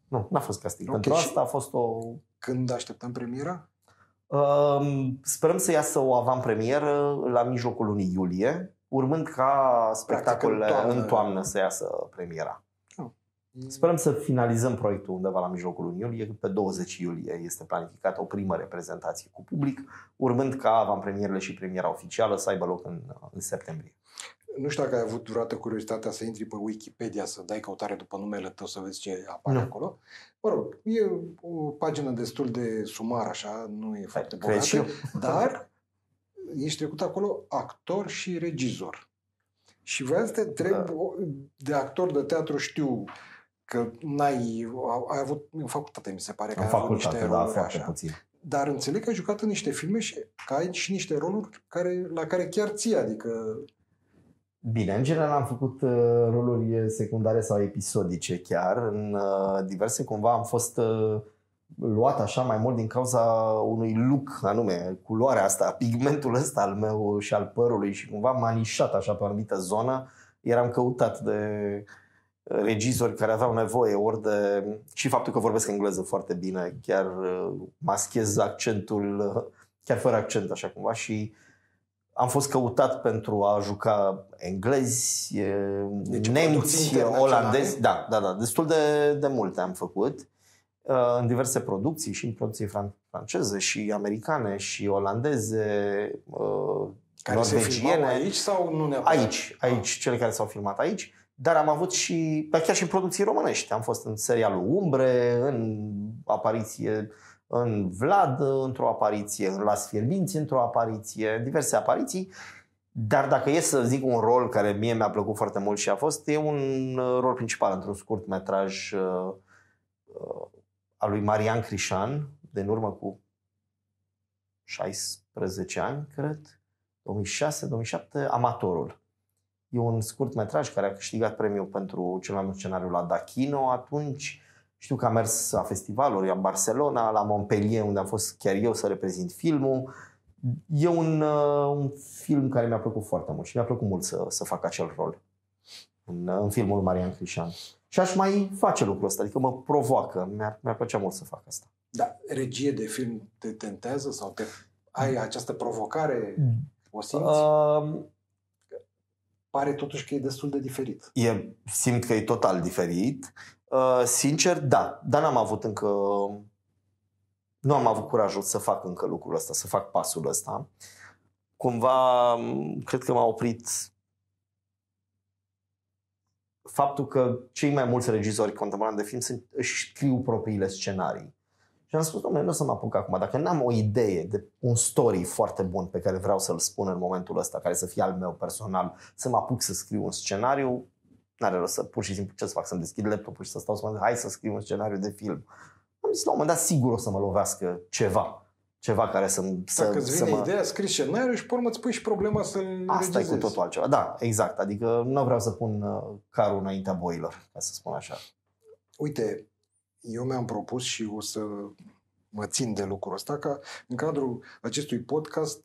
Nu, n-a fost casting, okay, pentru asta a fost o... Când așteptăm premiera? Uh, sperăm să iasă o avantpremieră la mijlocul lunii iulie, urmând ca spectacolele în toamnă, în toamnă să iasă premiera. Sperăm să finalizăm proiectul undeva la mijlocul lunii iulie. Pe douăzeci iulie este planificată o primă reprezentație cu public, urmând ca avantpremierele și premiera oficială să aibă loc în, în septembrie. Nu știu dacă ai avut vreodată curiozitatea să intri pe Wikipedia, să dai căutare după numele tău, să vezi ce apare nu. acolo. Mă rog, e o pagină destul de sumară, așa, nu e foarte bogată, dar ești trecut acolo actor și regizor. Și vreau să te întreb, da. de actor de teatru știu că n-ai, ai avut, în facultate mi se pare că în ai facultate, avut niște da, roluri așa, puțin. Dar înțeleg că ai jucat în niște filme și că ai și niște roluri care, la care chiar ție, adică... Bine, în general am făcut uh, roluri secundare sau episodice chiar, în uh, diverse cumva am fost uh, luat așa mai mult din cauza unui look anume, culoarea asta, pigmentul ăsta al meu și al părului și cumva manișat așa pe o anumită zonă, eram căutat de... regizori care aveau nevoie ori de... și faptul că vorbesc engleză foarte bine, chiar maschez accentul, chiar fără accent așa cumva, și am fost căutat pentru a juca englezi, deci, nemți, olandezi, da, da, da, destul de, de multe am făcut în diverse producții și în producții franceze și americane și olandeze, care se filmau aici sau nu neapărat? Aici, aici, cele care s-au filmat aici. Dar am avut și, chiar și în producții românești. Am fost în serialul Umbre, în apariție în Vlad, într-o apariție în Las Fierbinți, într-o apariție, diverse apariții. Dar dacă e să zic un rol care mie mi-a plăcut foarte mult și a fost, e un rol principal într-un scurt metraj uh, uh, al lui Marian Crișan, de în urmă cu șaisprezece ani, cred, două mii șase două mii șapte, Amatorul. E un scurt metraj care a câștigat premiul pentru cel mai mult scenariu la Dachino atunci. Știu că a mers la festivaluri, la Barcelona, la Montpellier, unde am fost chiar eu să reprezint filmul. E un, un film care mi-a plăcut foarte mult și mi-a plăcut mult să, să fac acel rol în, în filmul Marian Crișan. Și aș mai face lucrul ăsta, adică mă provoacă, mi-ar, mi-ar plăcea mult să fac asta. Da, regie de film te tentează sau te... ai această provocare? O simți? Uh... Pare totuși că e destul de diferit. E, simt că e total diferit. Uh, sincer, da. Dar n-am avut încă... Nu am avut curajul să fac încă lucrul ăsta, să fac pasul ăsta. Cumva, cred că m-a oprit faptul că cei mai mulți regizori contemporani de film sunt, își scriu propriile scenarii. Și am spus, domnule, nu o să mă apuc acum. Dacă n-am o idee de un story foarte bun pe care vreau să-l spun în momentul ăsta, care să fie al meu personal, să mă apuc să scriu un scenariu, n-are rost să, pur și simplu, ce să fac? Să-mi deschid laptopul și să stau să mă zic, hai să scriu un scenariu de film. Am zis, la un moment dat, sigur o să mă lovească ceva. Ceva care să... Dacă îți vine mă... ideea, scrii scenariul și pe urmă îți pui și problema să-l regizezi. Asta e cu totul altceva. Da, exact. Adică nu vreau să pun carul înaintea boilor, ca să spun așa. Uite... Eu mi-am propus și o să mă țin de lucrul ăsta ca în cadrul acestui podcast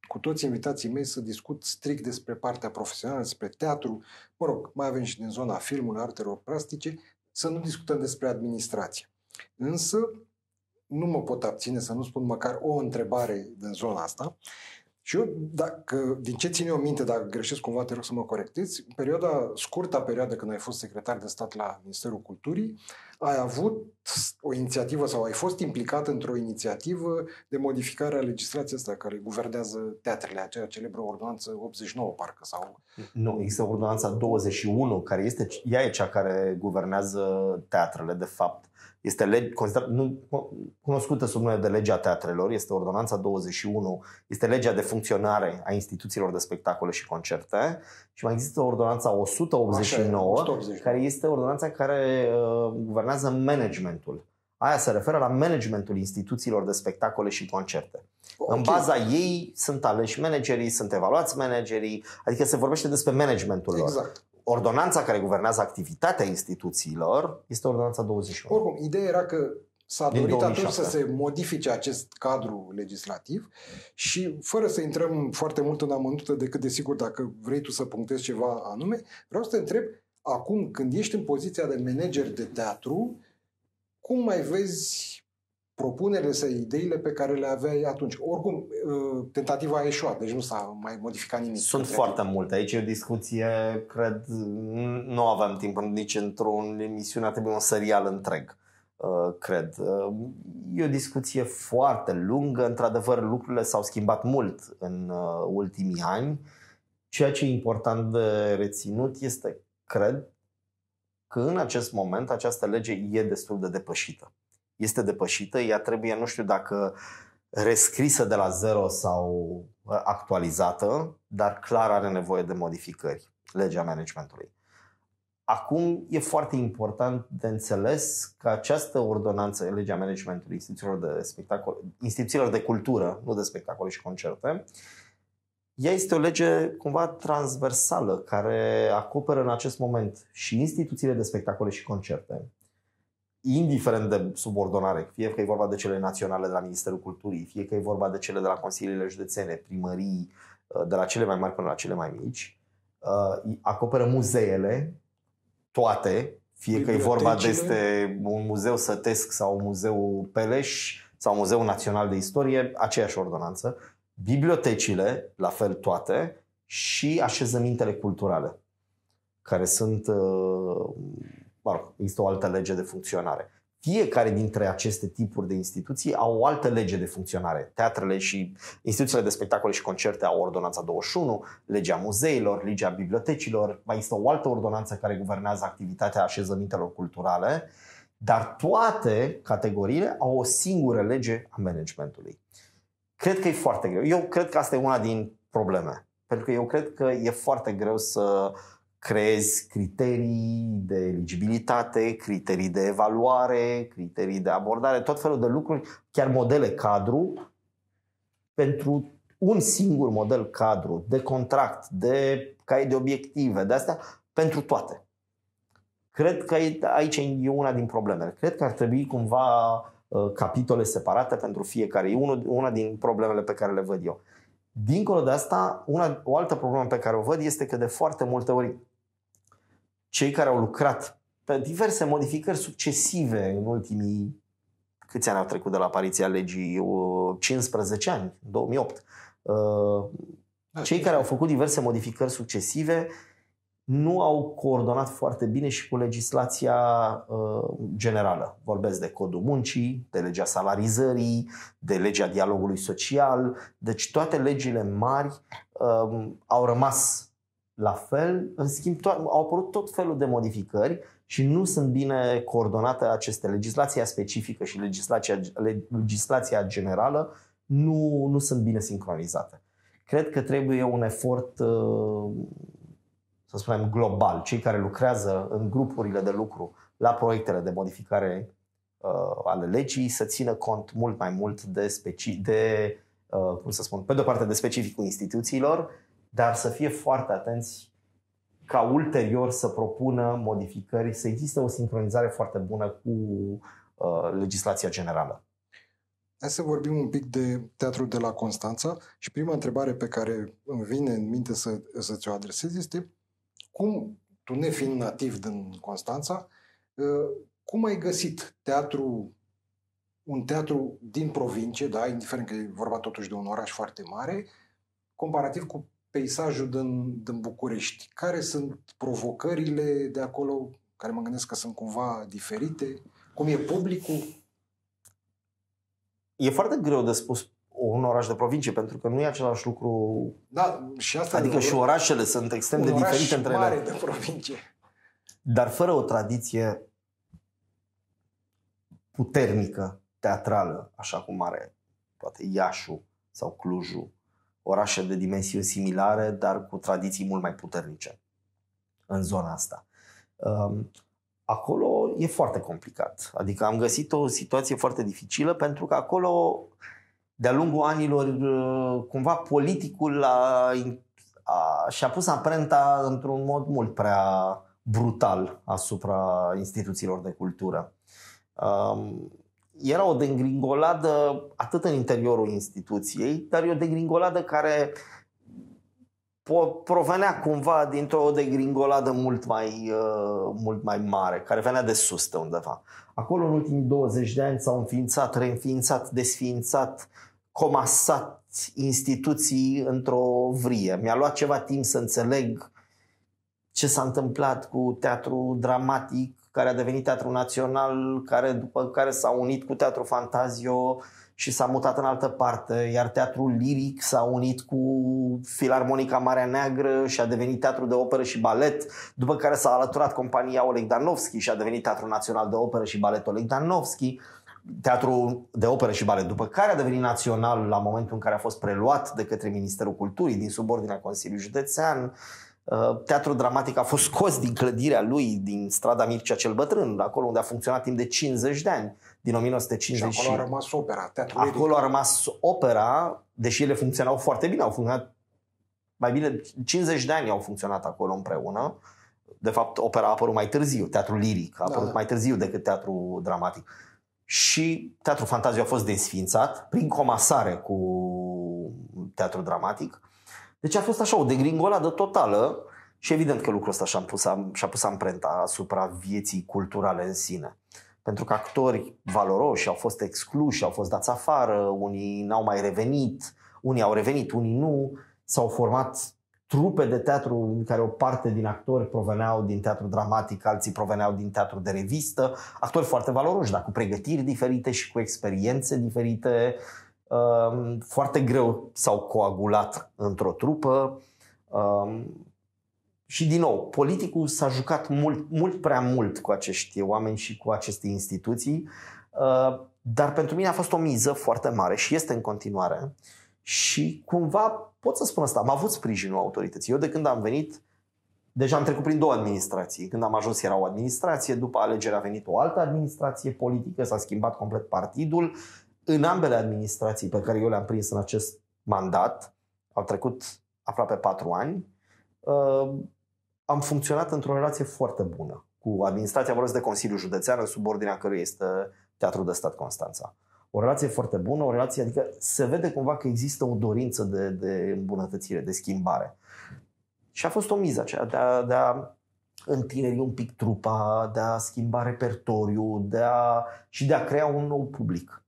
cu toți invitații mei să discut strict despre partea profesională, despre teatru, mă rog, mai avem și din zona filmului, artelor plastice, să nu discutăm despre administrație. Însă nu mă pot abține să nu spun măcar o întrebare din zona asta. Și eu, dacă, din ce țin eu minte, dacă greșesc cumva, te rog să mă corectezi, în perioada, scurta perioadă când ai fost secretar de stat la Ministerul Culturii, ai avut o inițiativă sau ai fost implicat într-o inițiativă de modificare a legislației asta care guvernează teatrele, aceea celebră Ordonanță optzeci și nouă, parcă, sau... Nu, există Ordonanța douăzeci și unu, care este, ea e cea care guvernează teatrele, de fapt. Este lege, consider, nu, cunoscută sub numele de legea teatrelor, este Ordonanța douăzeci și unu, este legea de funcționare a instituțiilor de spectacole și concerte, și mai există Ordonanța o sută optzeci și nouă, așa, o sută optzeci și nouă, care este ordonanța care uh, guvernează managementul. Aia se referă la managementul instituțiilor de spectacole și concerte. Okay. În baza ei sunt aleși managerii, sunt evaluați managerii, adică se vorbește despre managementul exact. lor. Ordonanța care guvernează activitatea instituțiilor este Ordonanța douăzeci și unu. Oricum, ideea era că s-a dorit atunci să se modifice acest cadru legislativ și, fără să intrăm foarte mult în amănunte, decât desigur dacă vrei tu să punctezi ceva anume, vreau să te întreb, acum când ești în poziția de manager de teatru, cum mai vezi propunerile sau ideile pe care le aveai atunci? Oricum, tentativa a ieșuat, deci nu s-a mai modificat nimic. Sunt foarte multe. Aici e o discuție, cred, nu avem timp nici într-o emisiune, trebuie un serial întreg, cred. E o discuție foarte lungă, într-adevăr lucrurile s-au schimbat mult în ultimii ani. Ceea ce e important de reținut este, cred, că în acest moment această lege e destul de depășită. Este depășită, ea trebuie, nu știu dacă rescrisă de la zero sau actualizată, dar clar are nevoie de modificări, legea managementului. Acum e foarte important de înțeles că această ordonanță, legea managementului instituțiilor de spectacol, instituțiilor de cultură, nu de spectacole și concerte, ea este o lege cumva transversală care acoperă în acest moment și instituțiile de spectacole și concerte, indiferent de subordonare, fie că e vorba de cele naționale de la Ministerul Culturii, fie că e vorba de cele de la Consiliile Județene, primării, de la cele mai mari până la cele mai mici, acoperă muzeele, toate, fie că e vorba de un muzeu sătesc sau un muzeu Peleș sau Muzeul Național de Istorie, aceeași ordonanță, bibliotecile, la fel toate, și așezămintele culturale, care sunt... Există o altă lege de funcționare. Fiecare dintre aceste tipuri de instituții au o altă lege de funcționare. Teatrele și instituțiile de spectacole și concerte au Ordonanța douăzeci și unu, legea muzeilor, legea bibliotecilor. Mai există o altă ordonanță care guvernează activitatea așezămintelor culturale, dar toate categoriile au o singură lege a managementului. Cred că e foarte greu. Eu cred că asta e una din probleme. Pentru că eu cred că e foarte greu să creezi criterii de eligibilitate, criterii de evaluare, criterii de abordare, tot felul de lucruri, chiar modele cadru, pentru un singur model cadru de contract, de cai de obiective, de astea, pentru toate. Cred că aici e una din problemele. Cred că ar trebui cumva capitole separate pentru fiecare. E una din problemele pe care le văd eu. Dincolo de asta, una, o altă problemă pe care o văd este că de foarte multe ori cei care au lucrat pe diverse modificări succesive în ultimii, câți ani au trecut de la apariția legii, cincisprezece ani, două mii opt, cei care au făcut diverse modificări succesive nu au coordonat foarte bine și cu legislația uh, generală. Vorbesc de codul muncii, de legea salarizării, de legea dialogului social. Deci toate legile mari uh, au rămas la fel. În schimb, au apărut tot felul de modificări și nu sunt bine coordonate aceste. Legislația specifică și legislația, legislația generală nu, nu sunt bine sincronizate. Cred că trebuie un efort... Uh, să spunem, global, cei care lucrează în grupurile de lucru la proiectele de modificare uh, ale legii, să țină cont mult mai mult de, speci de uh, cum să spun, pe de-o parte de specificul instituțiilor, dar să fie foarte atenți ca ulterior să propună modificări, să existe o sincronizare foarte bună cu uh, legislația generală. Hai să vorbim un pic de Teatrul de la Constanța și prima întrebare pe care îmi vine în minte să, să ți-o adresez este: cum, tu nefiind nativ din Constanța, cum ai găsit teatru, un teatru din provincie, da, indiferent că e vorba totuși de un oraș foarte mare, comparativ cu peisajul din, din București? Care sunt provocările de acolo? care mă gândesc că sunt cumva diferite, cum e publicul. E foarte greu de spus un oraș de provincie, pentru că nu e același lucru. Da, și asta adică și orașele sunt extrem de diferite între ele. Un oraș mare de provincie. Dar fără o tradiție puternică, teatrală, așa cum are poate Iașul sau Clujul, orașe de dimensiuni similare, dar cu tradiții mult mai puternice în zona asta. Acolo e foarte complicat. Adică am găsit o situație foarte dificilă, pentru că acolo, de-a lungul anilor, cumva politicul a, a, și-a pus amprenta într-un mod mult prea brutal asupra instituțiilor de cultură. Um, era o degringoladă atât în interiorul instituției, dar e o degringoladă care provenea cumva dintr-o degringoladă mult mai, uh, mult mai mare, care venea de sus de undeva. Acolo în ultimii douăzeci de ani s-au înființat, reînființat, desființat, comasat instituții într-o vrie. Mi-a luat ceva timp să înțeleg ce s-a întâmplat cu Teatrul Dramatic, care a devenit Teatrul Național, care, după care s-a unit cu Teatrul Fantazio și s-a mutat în altă parte, iar Teatrul Liric s-a unit cu Filarmonica Marea Neagră și a devenit Teatrul de Operă și Balet, după care s-a alăturat compania Oleg Danovski și a devenit Teatrul Național de Operă și Balet Oleg Danovski, Teatrul de Operă și Balet, după care a devenit național la momentul în care a fost preluat de către Ministerul Culturii din subordinea Consiliului Județean. Teatrul Dramatic a fost scos din clădirea lui, din strada Mircea cel Bătrân, acolo unde a funcționat timp de cincizeci de ani, din o mie nouă sute cincizeci. Și acolo a rămas opera. Acolo a rămas opera, deși ele funcționau foarte bine, au funcționat mai bine, cincizeci de ani au funcționat acolo împreună. De fapt, opera a apărut mai târziu, Teatrul Liric a apărut da, mai târziu decât Teatrul Dramatic. Și Teatrul Fantaziei a fost desființat prin comasare cu Teatrul Dramatic. Deci a fost așa o degringoladă totală și evident că lucrul ăsta și-a pus, și-a pus amprenta asupra vieții culturale în sine. Pentru că actori valoroși au fost excluși, au fost dați afară, unii n-au mai revenit, unii au revenit, unii nu. S-au format trupe de teatru în care o parte din actori proveneau din Teatrul Dramatic, alții proveneau din teatru de revistă. Actori foarte valoroși, dar cu pregătiri diferite și cu experiențe diferite. Foarte greu s-au coagulat într-o trupă și din nou politicul s-a jucat mult, mult prea mult cu acești oameni și cu aceste instituții, dar pentru mine a fost o miză foarte mare și este în continuare și cumva pot să spun asta, am avut sprijinul autorității. Eu de când am venit deja am trecut prin două administrații, când am ajuns era o administrație, după alegeri a venit o altă administrație politică, s-a schimbat complet partidul. În ambele administrații pe care eu le-am prins în acest mandat, au trecut aproape patru ani, am funcționat într-o relație foarte bună cu administrația, vorbesc de Consiliul Județean, în subordinea căruia este Teatrul de Stat Constanța. O relație foarte bună, o relație, adică se vede cumva că există o dorință de, de îmbunătățire, de schimbare. Și a fost o miză aceea de a, de a întineri un pic trupa, de a schimba repertoriul, de a, și de a crea un nou public.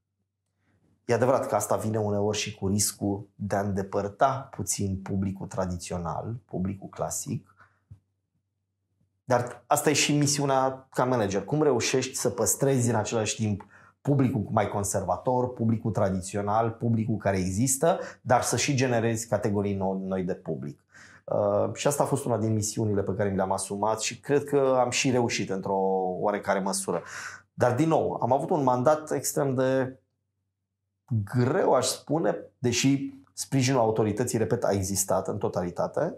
E adevărat că asta vine uneori și cu riscul de a îndepărta puțin publicul tradițional, publicul clasic. Dar asta e și misiunea ca manager. Cum reușești să păstrezi în același timp publicul mai conservator, publicul tradițional, publicul care există, dar să și generezi categorii noi de public. Și asta a fost una din misiunile pe care mi le-am asumat și cred că am și reușit într-o oarecare măsură. Dar din nou, am avut un mandat extrem de greu, aș spune, deși sprijinul autorității, repet, a existat în totalitate.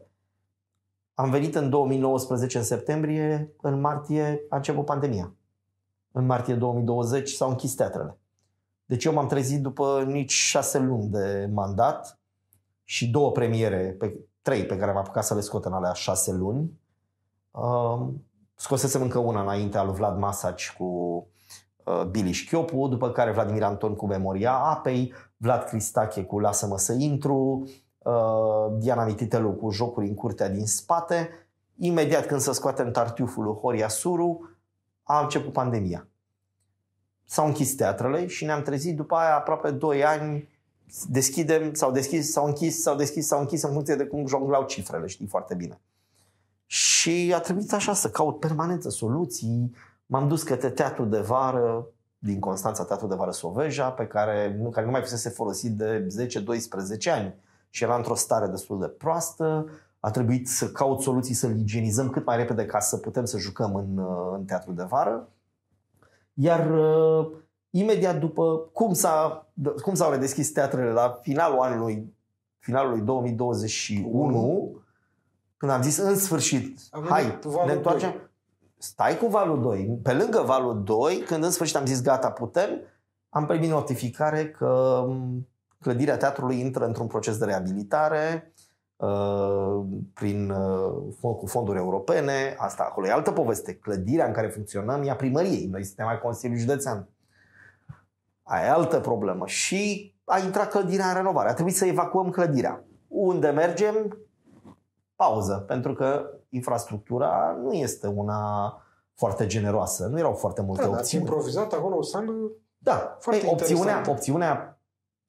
Am venit în două mii nouăsprezece, în septembrie, în martie a început pandemia. În martie două mii douăzeci s-au închis teatrele. Deci eu m-am trezit după nici șase luni de mandat și două premiere, pe, trei pe care am apucat să le scot în alea șase luni. Uh, scosesem încă una înainte a lui Vlad Masaci cu Billy Șchiopu, după care Vladimir Anton cu Memoria Apei, Vlad Cristache cu Lasă-mă să intru, Diana Mititelu cu Jocuri în curtea din spate. Imediat când să scoatem Tartiuful lui Horia Suru, a început pandemia. S-au închis teatrele și ne-am trezit după aia aproape doi ani, deschidem, s-au deschis, s-au închis, s-au deschis, s-au închis în funcție de cum jonglau cifrele, știi foarte bine. Și Și a trebuit așa să caut permanență soluții. M-am dus către Teatrul de Vară din Constanța, Teatrul de Vară Soveja, pe care, care nu mai fusese folosit de zece doisprezece ani și era într-o stare destul de proastă. A trebuit să caut soluții, să-l igienizăm cât mai repede ca să putem să jucăm în, în Teatrul de Vară. Iar uh, imediat după cum, s-a, cum s-au redeschis teatrele la finalul anului, finalului două mii douăzeci și unu, când am zis în sfârșit, hai, ne întoarcem, stai cu valul doi. Pe lângă valul doi, când în sfârșit am zis gata, putem, am primit notificare că clădirea teatrului intră într-un proces de reabilitare prin cu fonduri europene. Asta acolo e altă poveste. Clădirea în care funcționăm e a primăriei. Noi suntem mai Consiliul Județean. Aia e altă problemă. Și a intrat clădirea în renovare. A trebuit să evacuăm clădirea. Unde mergem? Pauză. Pentru că infrastructura nu este una foarte generoasă. Nu erau foarte multe da, opțiuni. Ați improvizat acolo o sală da. foarte Ei, opțiunea, opțiunea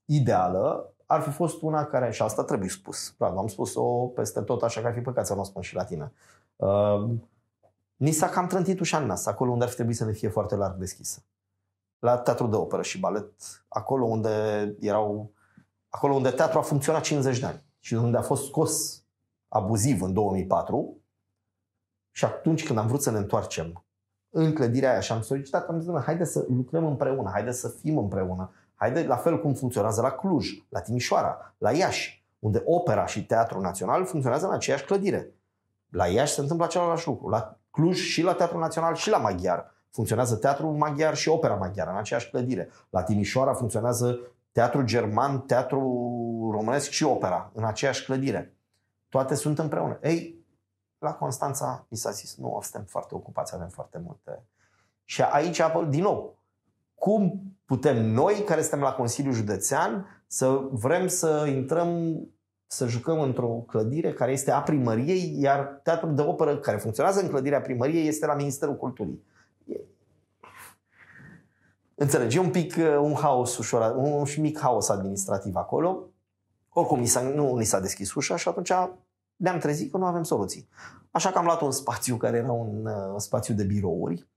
ideală ar fi fost una care, și asta trebuie spus, clar, am spus-o peste tot, așa că ar fi păcat să nu o spun și la tine. Uh, ni s-a cam trântit ușa în nas, acolo unde ar fi trebuit să ne fie foarte larg deschisă. La Teatrul de Operă și Balet, acolo unde erau, acolo unde teatrul a funcționat cincizeci de ani și unde a fost scos abuziv în două mii patru, și atunci când am vrut să ne întoarcem în clădirea aia și am solicitat, am zis, haide să lucrăm împreună, haide să fim împreună. Haide, la fel cum funcționează la Cluj, la Timișoara, la Iași, unde opera și teatrul național funcționează în aceeași clădire. La Iași se întâmplă același lucru. La Cluj și la Teatrul Național și la Maghiar funcționează teatrul maghiar și opera maghiară în aceeași clădire. La Timișoara funcționează teatrul german, teatrul românesc și opera în aceeași clădire. Toate sunt împreună. Ei, la Constanța mi s-a zis, nu, suntem foarte ocupați, avem foarte multe. Și aici apă, din nou, cum putem noi, care suntem la Consiliul Județean, să vrem să intrăm, să jucăm într-o clădire care este a primăriei, iar teatrul de operă care funcționează în clădirea primăriei este la Ministerul Culturii. Înțelegi, e un pic un haos ușor, un mic haos administrativ acolo. Oricum, nu ni s-a deschis ușa și atunci ne-am trezit că nu avem soluții. Așa că am luat un spațiu care era un, un spațiu de birouri,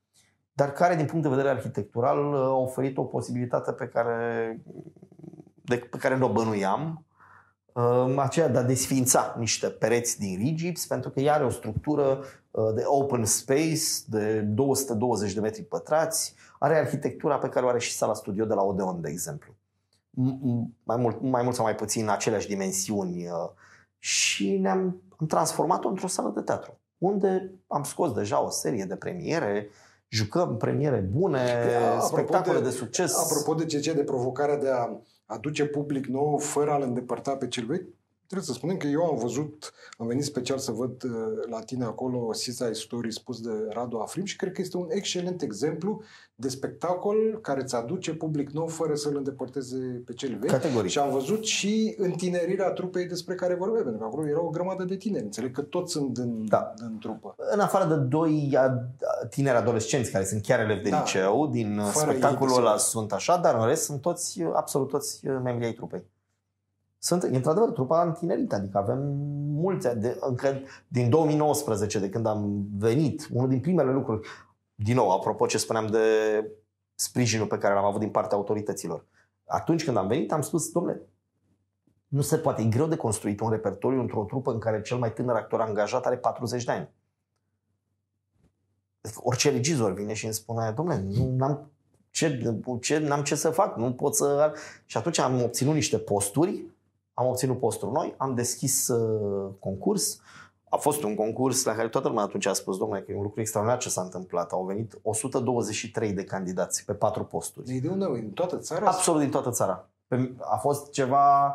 dar care, din punct de vedere arhitectural, a oferit o posibilitate pe care, de, pe care nu o bănuiam, aceea de a desființa niște pereți din rigips, pentru că ea are o structură de open space de două sute douăzeci de metri pătrați, are arhitectura pe care o are și sala studio de la Odeon, de exemplu. Mai mult, mai mult sau mai puțin aceleași dimensiuni. Și ne-am transformat-o într-o sală de teatru, unde am scos deja o serie de premiere. Jucăm premiere bune, da, spectacole de, de succes. Apropo de ce de provocarea de a aduce public nou fără a-l îndepărta pe cel vechi, trebuie să spunem că eu am văzut, am venit special să văd la tine acolo Seaside Story spus de Radu Afrim și cred că este un excelent exemplu de spectacol care îți aduce public nou fără să-l îndepărteze pe cel vechi. Categoric. Și am văzut și întinerirea trupei despre care vorbeam, pentru că acolo era o grămadă de tineri. Înțeleg că toți sunt în, da. în trupă. În afară de doi tineri adolescenți care sunt chiar elevi de da. liceu, din fără spectacolul ăla sunt așa, dar în rest sunt toți, absolut toți membrii ai trupei. Sunt, într-adevăr, trupa întinerită, adică avem mulți ani, încă din două mii nouăsprezece, de când am venit, unul din primele lucruri, din nou, apropo ce spuneam de sprijinul pe care l-am avut din partea autorităților. Atunci când am venit, am spus, domnule, nu se poate, e greu de construit un repertoriu într-o trupă în care cel mai tânăr actor angajat are patruzeci de ani. Orice regizor vine și îmi spune, domnule, nu am ce, ce, n-am ce să fac, nu pot să... Și atunci am obținut niște posturi, Am obținut postul noi, am deschis uh, concurs. A fost un concurs la care toată lumea atunci a spus, domnule, că e un lucru extraordinar ce s-a întâmplat. Au venit o sută douăzeci și trei de candidați pe patru posturi. De unde? Din toată țara? Absolut din toată țara. A fost ceva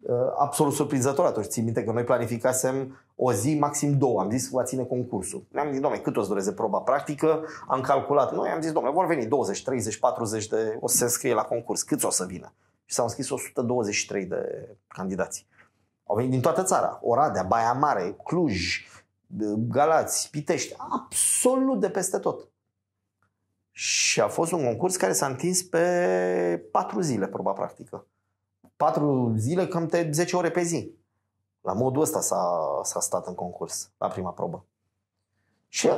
uh, absolut surprinzător atunci. Țin minte că noi planificasem o zi, maxim două. Am zis, va ține concursul. Ne-am zis, domnule, cât o să dureze proba practică? Am calculat. Noi am zis, domnule, vor veni douăzeci, treizeci, patruzeci de... O să se înscrie la concurs. Câți o să vină? Și s-au înscris o sută douăzeci și trei de candidați. Au venit din toată țara. Oradea, Baia Mare, Cluj, Galați, Pitești, absolut de peste tot. Și a fost un concurs care s-a întins pe patru zile, proba practică. patru zile, cam de zece ore pe zi. La modul ăsta s-a, s-a stat în concurs, la prima probă. Și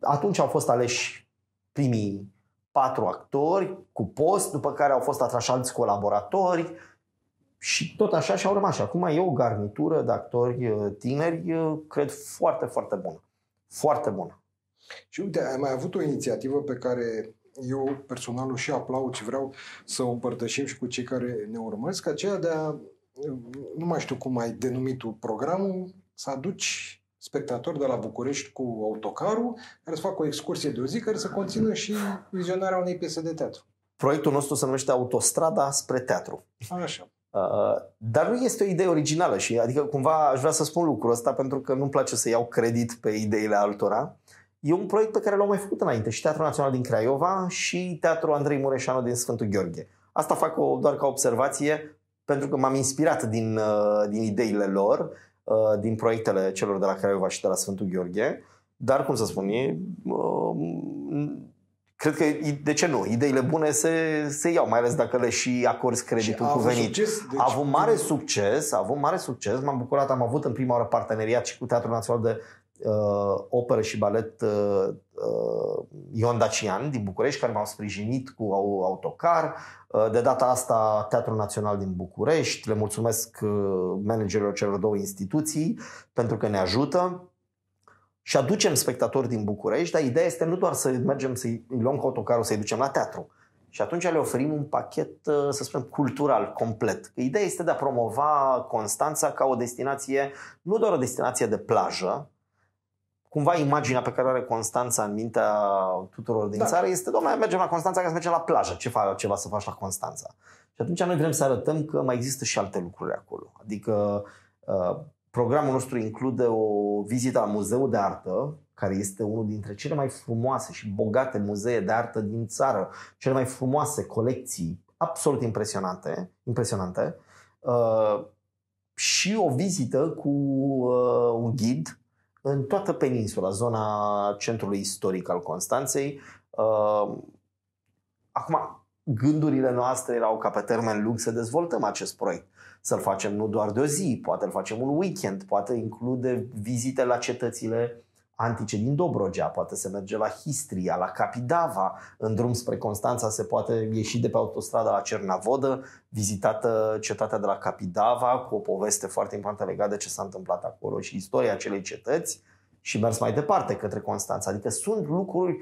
atunci au fost aleși primii patru actori cu post, după care au fost atrași alți colaboratori și tot așa și au rămas. Și acum e o garnitură de actori tineri, cred, foarte, foarte bună. Foarte bună. Și uite, ai mai avut o inițiativă pe care eu personal o și aplaud și vreau să o împărtășim și cu cei care ne urmăresc, aceea de a, nu mai știu cum ai denumit tu programul, să aduci spectatori de la București cu autocarul, care să facă o excursie de o zi care să conțină și vizionarea unei piese de teatru. Proiectul nostru se numește Autostrada spre teatru. Așa. Dar nu este o idee originală și adică cumva aș vrea să spun lucrul ăsta pentru că nu-mi place să iau credit pe ideile altora. E un proiect pe care l-am mai făcut înainte și Teatrul Național din Craiova și Teatrul Andrei Mureșanu din Sfântul Gheorghe. Asta fac o, doar ca observație pentru că m-am inspirat din, din ideile lor, din proiectele celor de la Craiova și de la Sfântul Gheorghe, dar cum să spun, e, cred că, de ce nu, ideile bune se, se iau, mai ales dacă le și acorzi creditul și cuvenit. Succes, deci... A avut mare succes, a avut mare succes, m-am bucurat, am avut în prima oară parteneriat și cu Teatrul Național de uh, Operă și Balet uh, uh, Ion Dacian din București, care m-au sprijinit cu autocar. De data asta Teatrul Național din București, le mulțumesc managerilor celor două instituții pentru că ne ajută și aducem spectatori din București, dar ideea este nu doar să mergem să-i luăm cu autocarul, să-i ducem la teatru. Și atunci le oferim un pachet, să spunem, cultural, complet. Ideea este de a promova Constanța ca o destinație, nu doar o destinație de plajă, cumva imaginea pe care o are Constanța în mintea tuturor din da. țară este, domnule, mergem la Constanța ca să mergem la plajă. Ce faci ceva să faci la Constanța? Și atunci noi vrem să arătăm că mai există și alte lucruri acolo. Adică programul nostru include o vizită la Muzeul de Artă, care este unul dintre cele mai frumoase și bogate muzee de artă din țară, cele mai frumoase colecții, absolut impresionante, impresionante. Și o vizită cu un ghid în toată peninsula, zona centrului istoric al Constanței. Acum, gândurile noastre erau ca pe termen lung să dezvoltăm acest proiect. Să-l facem nu doar de o zi, poate îl facem un weekend, poate include vizite la cetățile antice din Dobrogea, poate se merge la Histria, la Capidava, în drum spre Constanța se poate ieși de pe autostrada la Cernavodă, vizitată cetatea de la Capidava, cu o poveste foarte importantă legată de ce s-a întâmplat acolo și istoria acelei cetăți și mers mai departe către Constanța. Adică sunt lucruri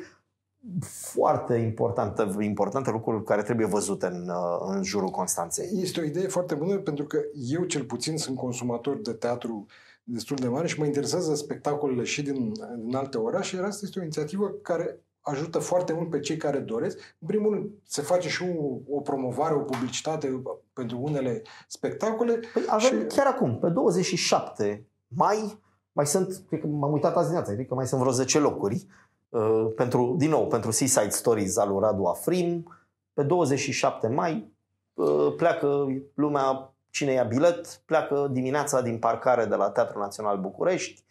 foarte importante, importante lucruri care trebuie văzute în, în jurul Constanței. Este o idee foarte bună pentru că eu cel puțin sunt consumator de teatru destul de mare și mă interesează spectacolele și din, din alte orașe, iar asta este o inițiativă care ajută foarte mult pe cei care doresc. În primul rând, se face și o, o promovare, o publicitate pentru unele spectacole. Păi avem și... chiar acum, pe douăzeci și șapte mai, mai sunt, cred că m-am uitat azi dimineața, cred că mai sunt vreo zece locuri, uh, pentru, din nou, pentru Seaside Stories al lui Radu Afrim. Pe douăzeci și șapte mai uh, pleacă lumea. Cine ia bilet, pleacă dimineața din parcare de la Teatrul Național București,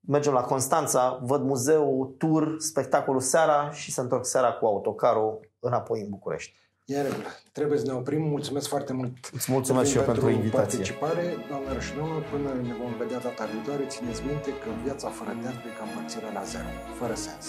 mergem la Constanța, văd muzeul, tur, spectacolul seara și se întorc seara cu autocarul înapoi în București. Iar trebuie să ne oprim. Mulțumesc foarte mult. Îți mulțumesc și eu pentru, pentru invitație. Participare, doamnelor și domnilor, până ne vom vedea data viitoare, țineți minte că viața fără teatru e ca împărțirea la zero, fără sens.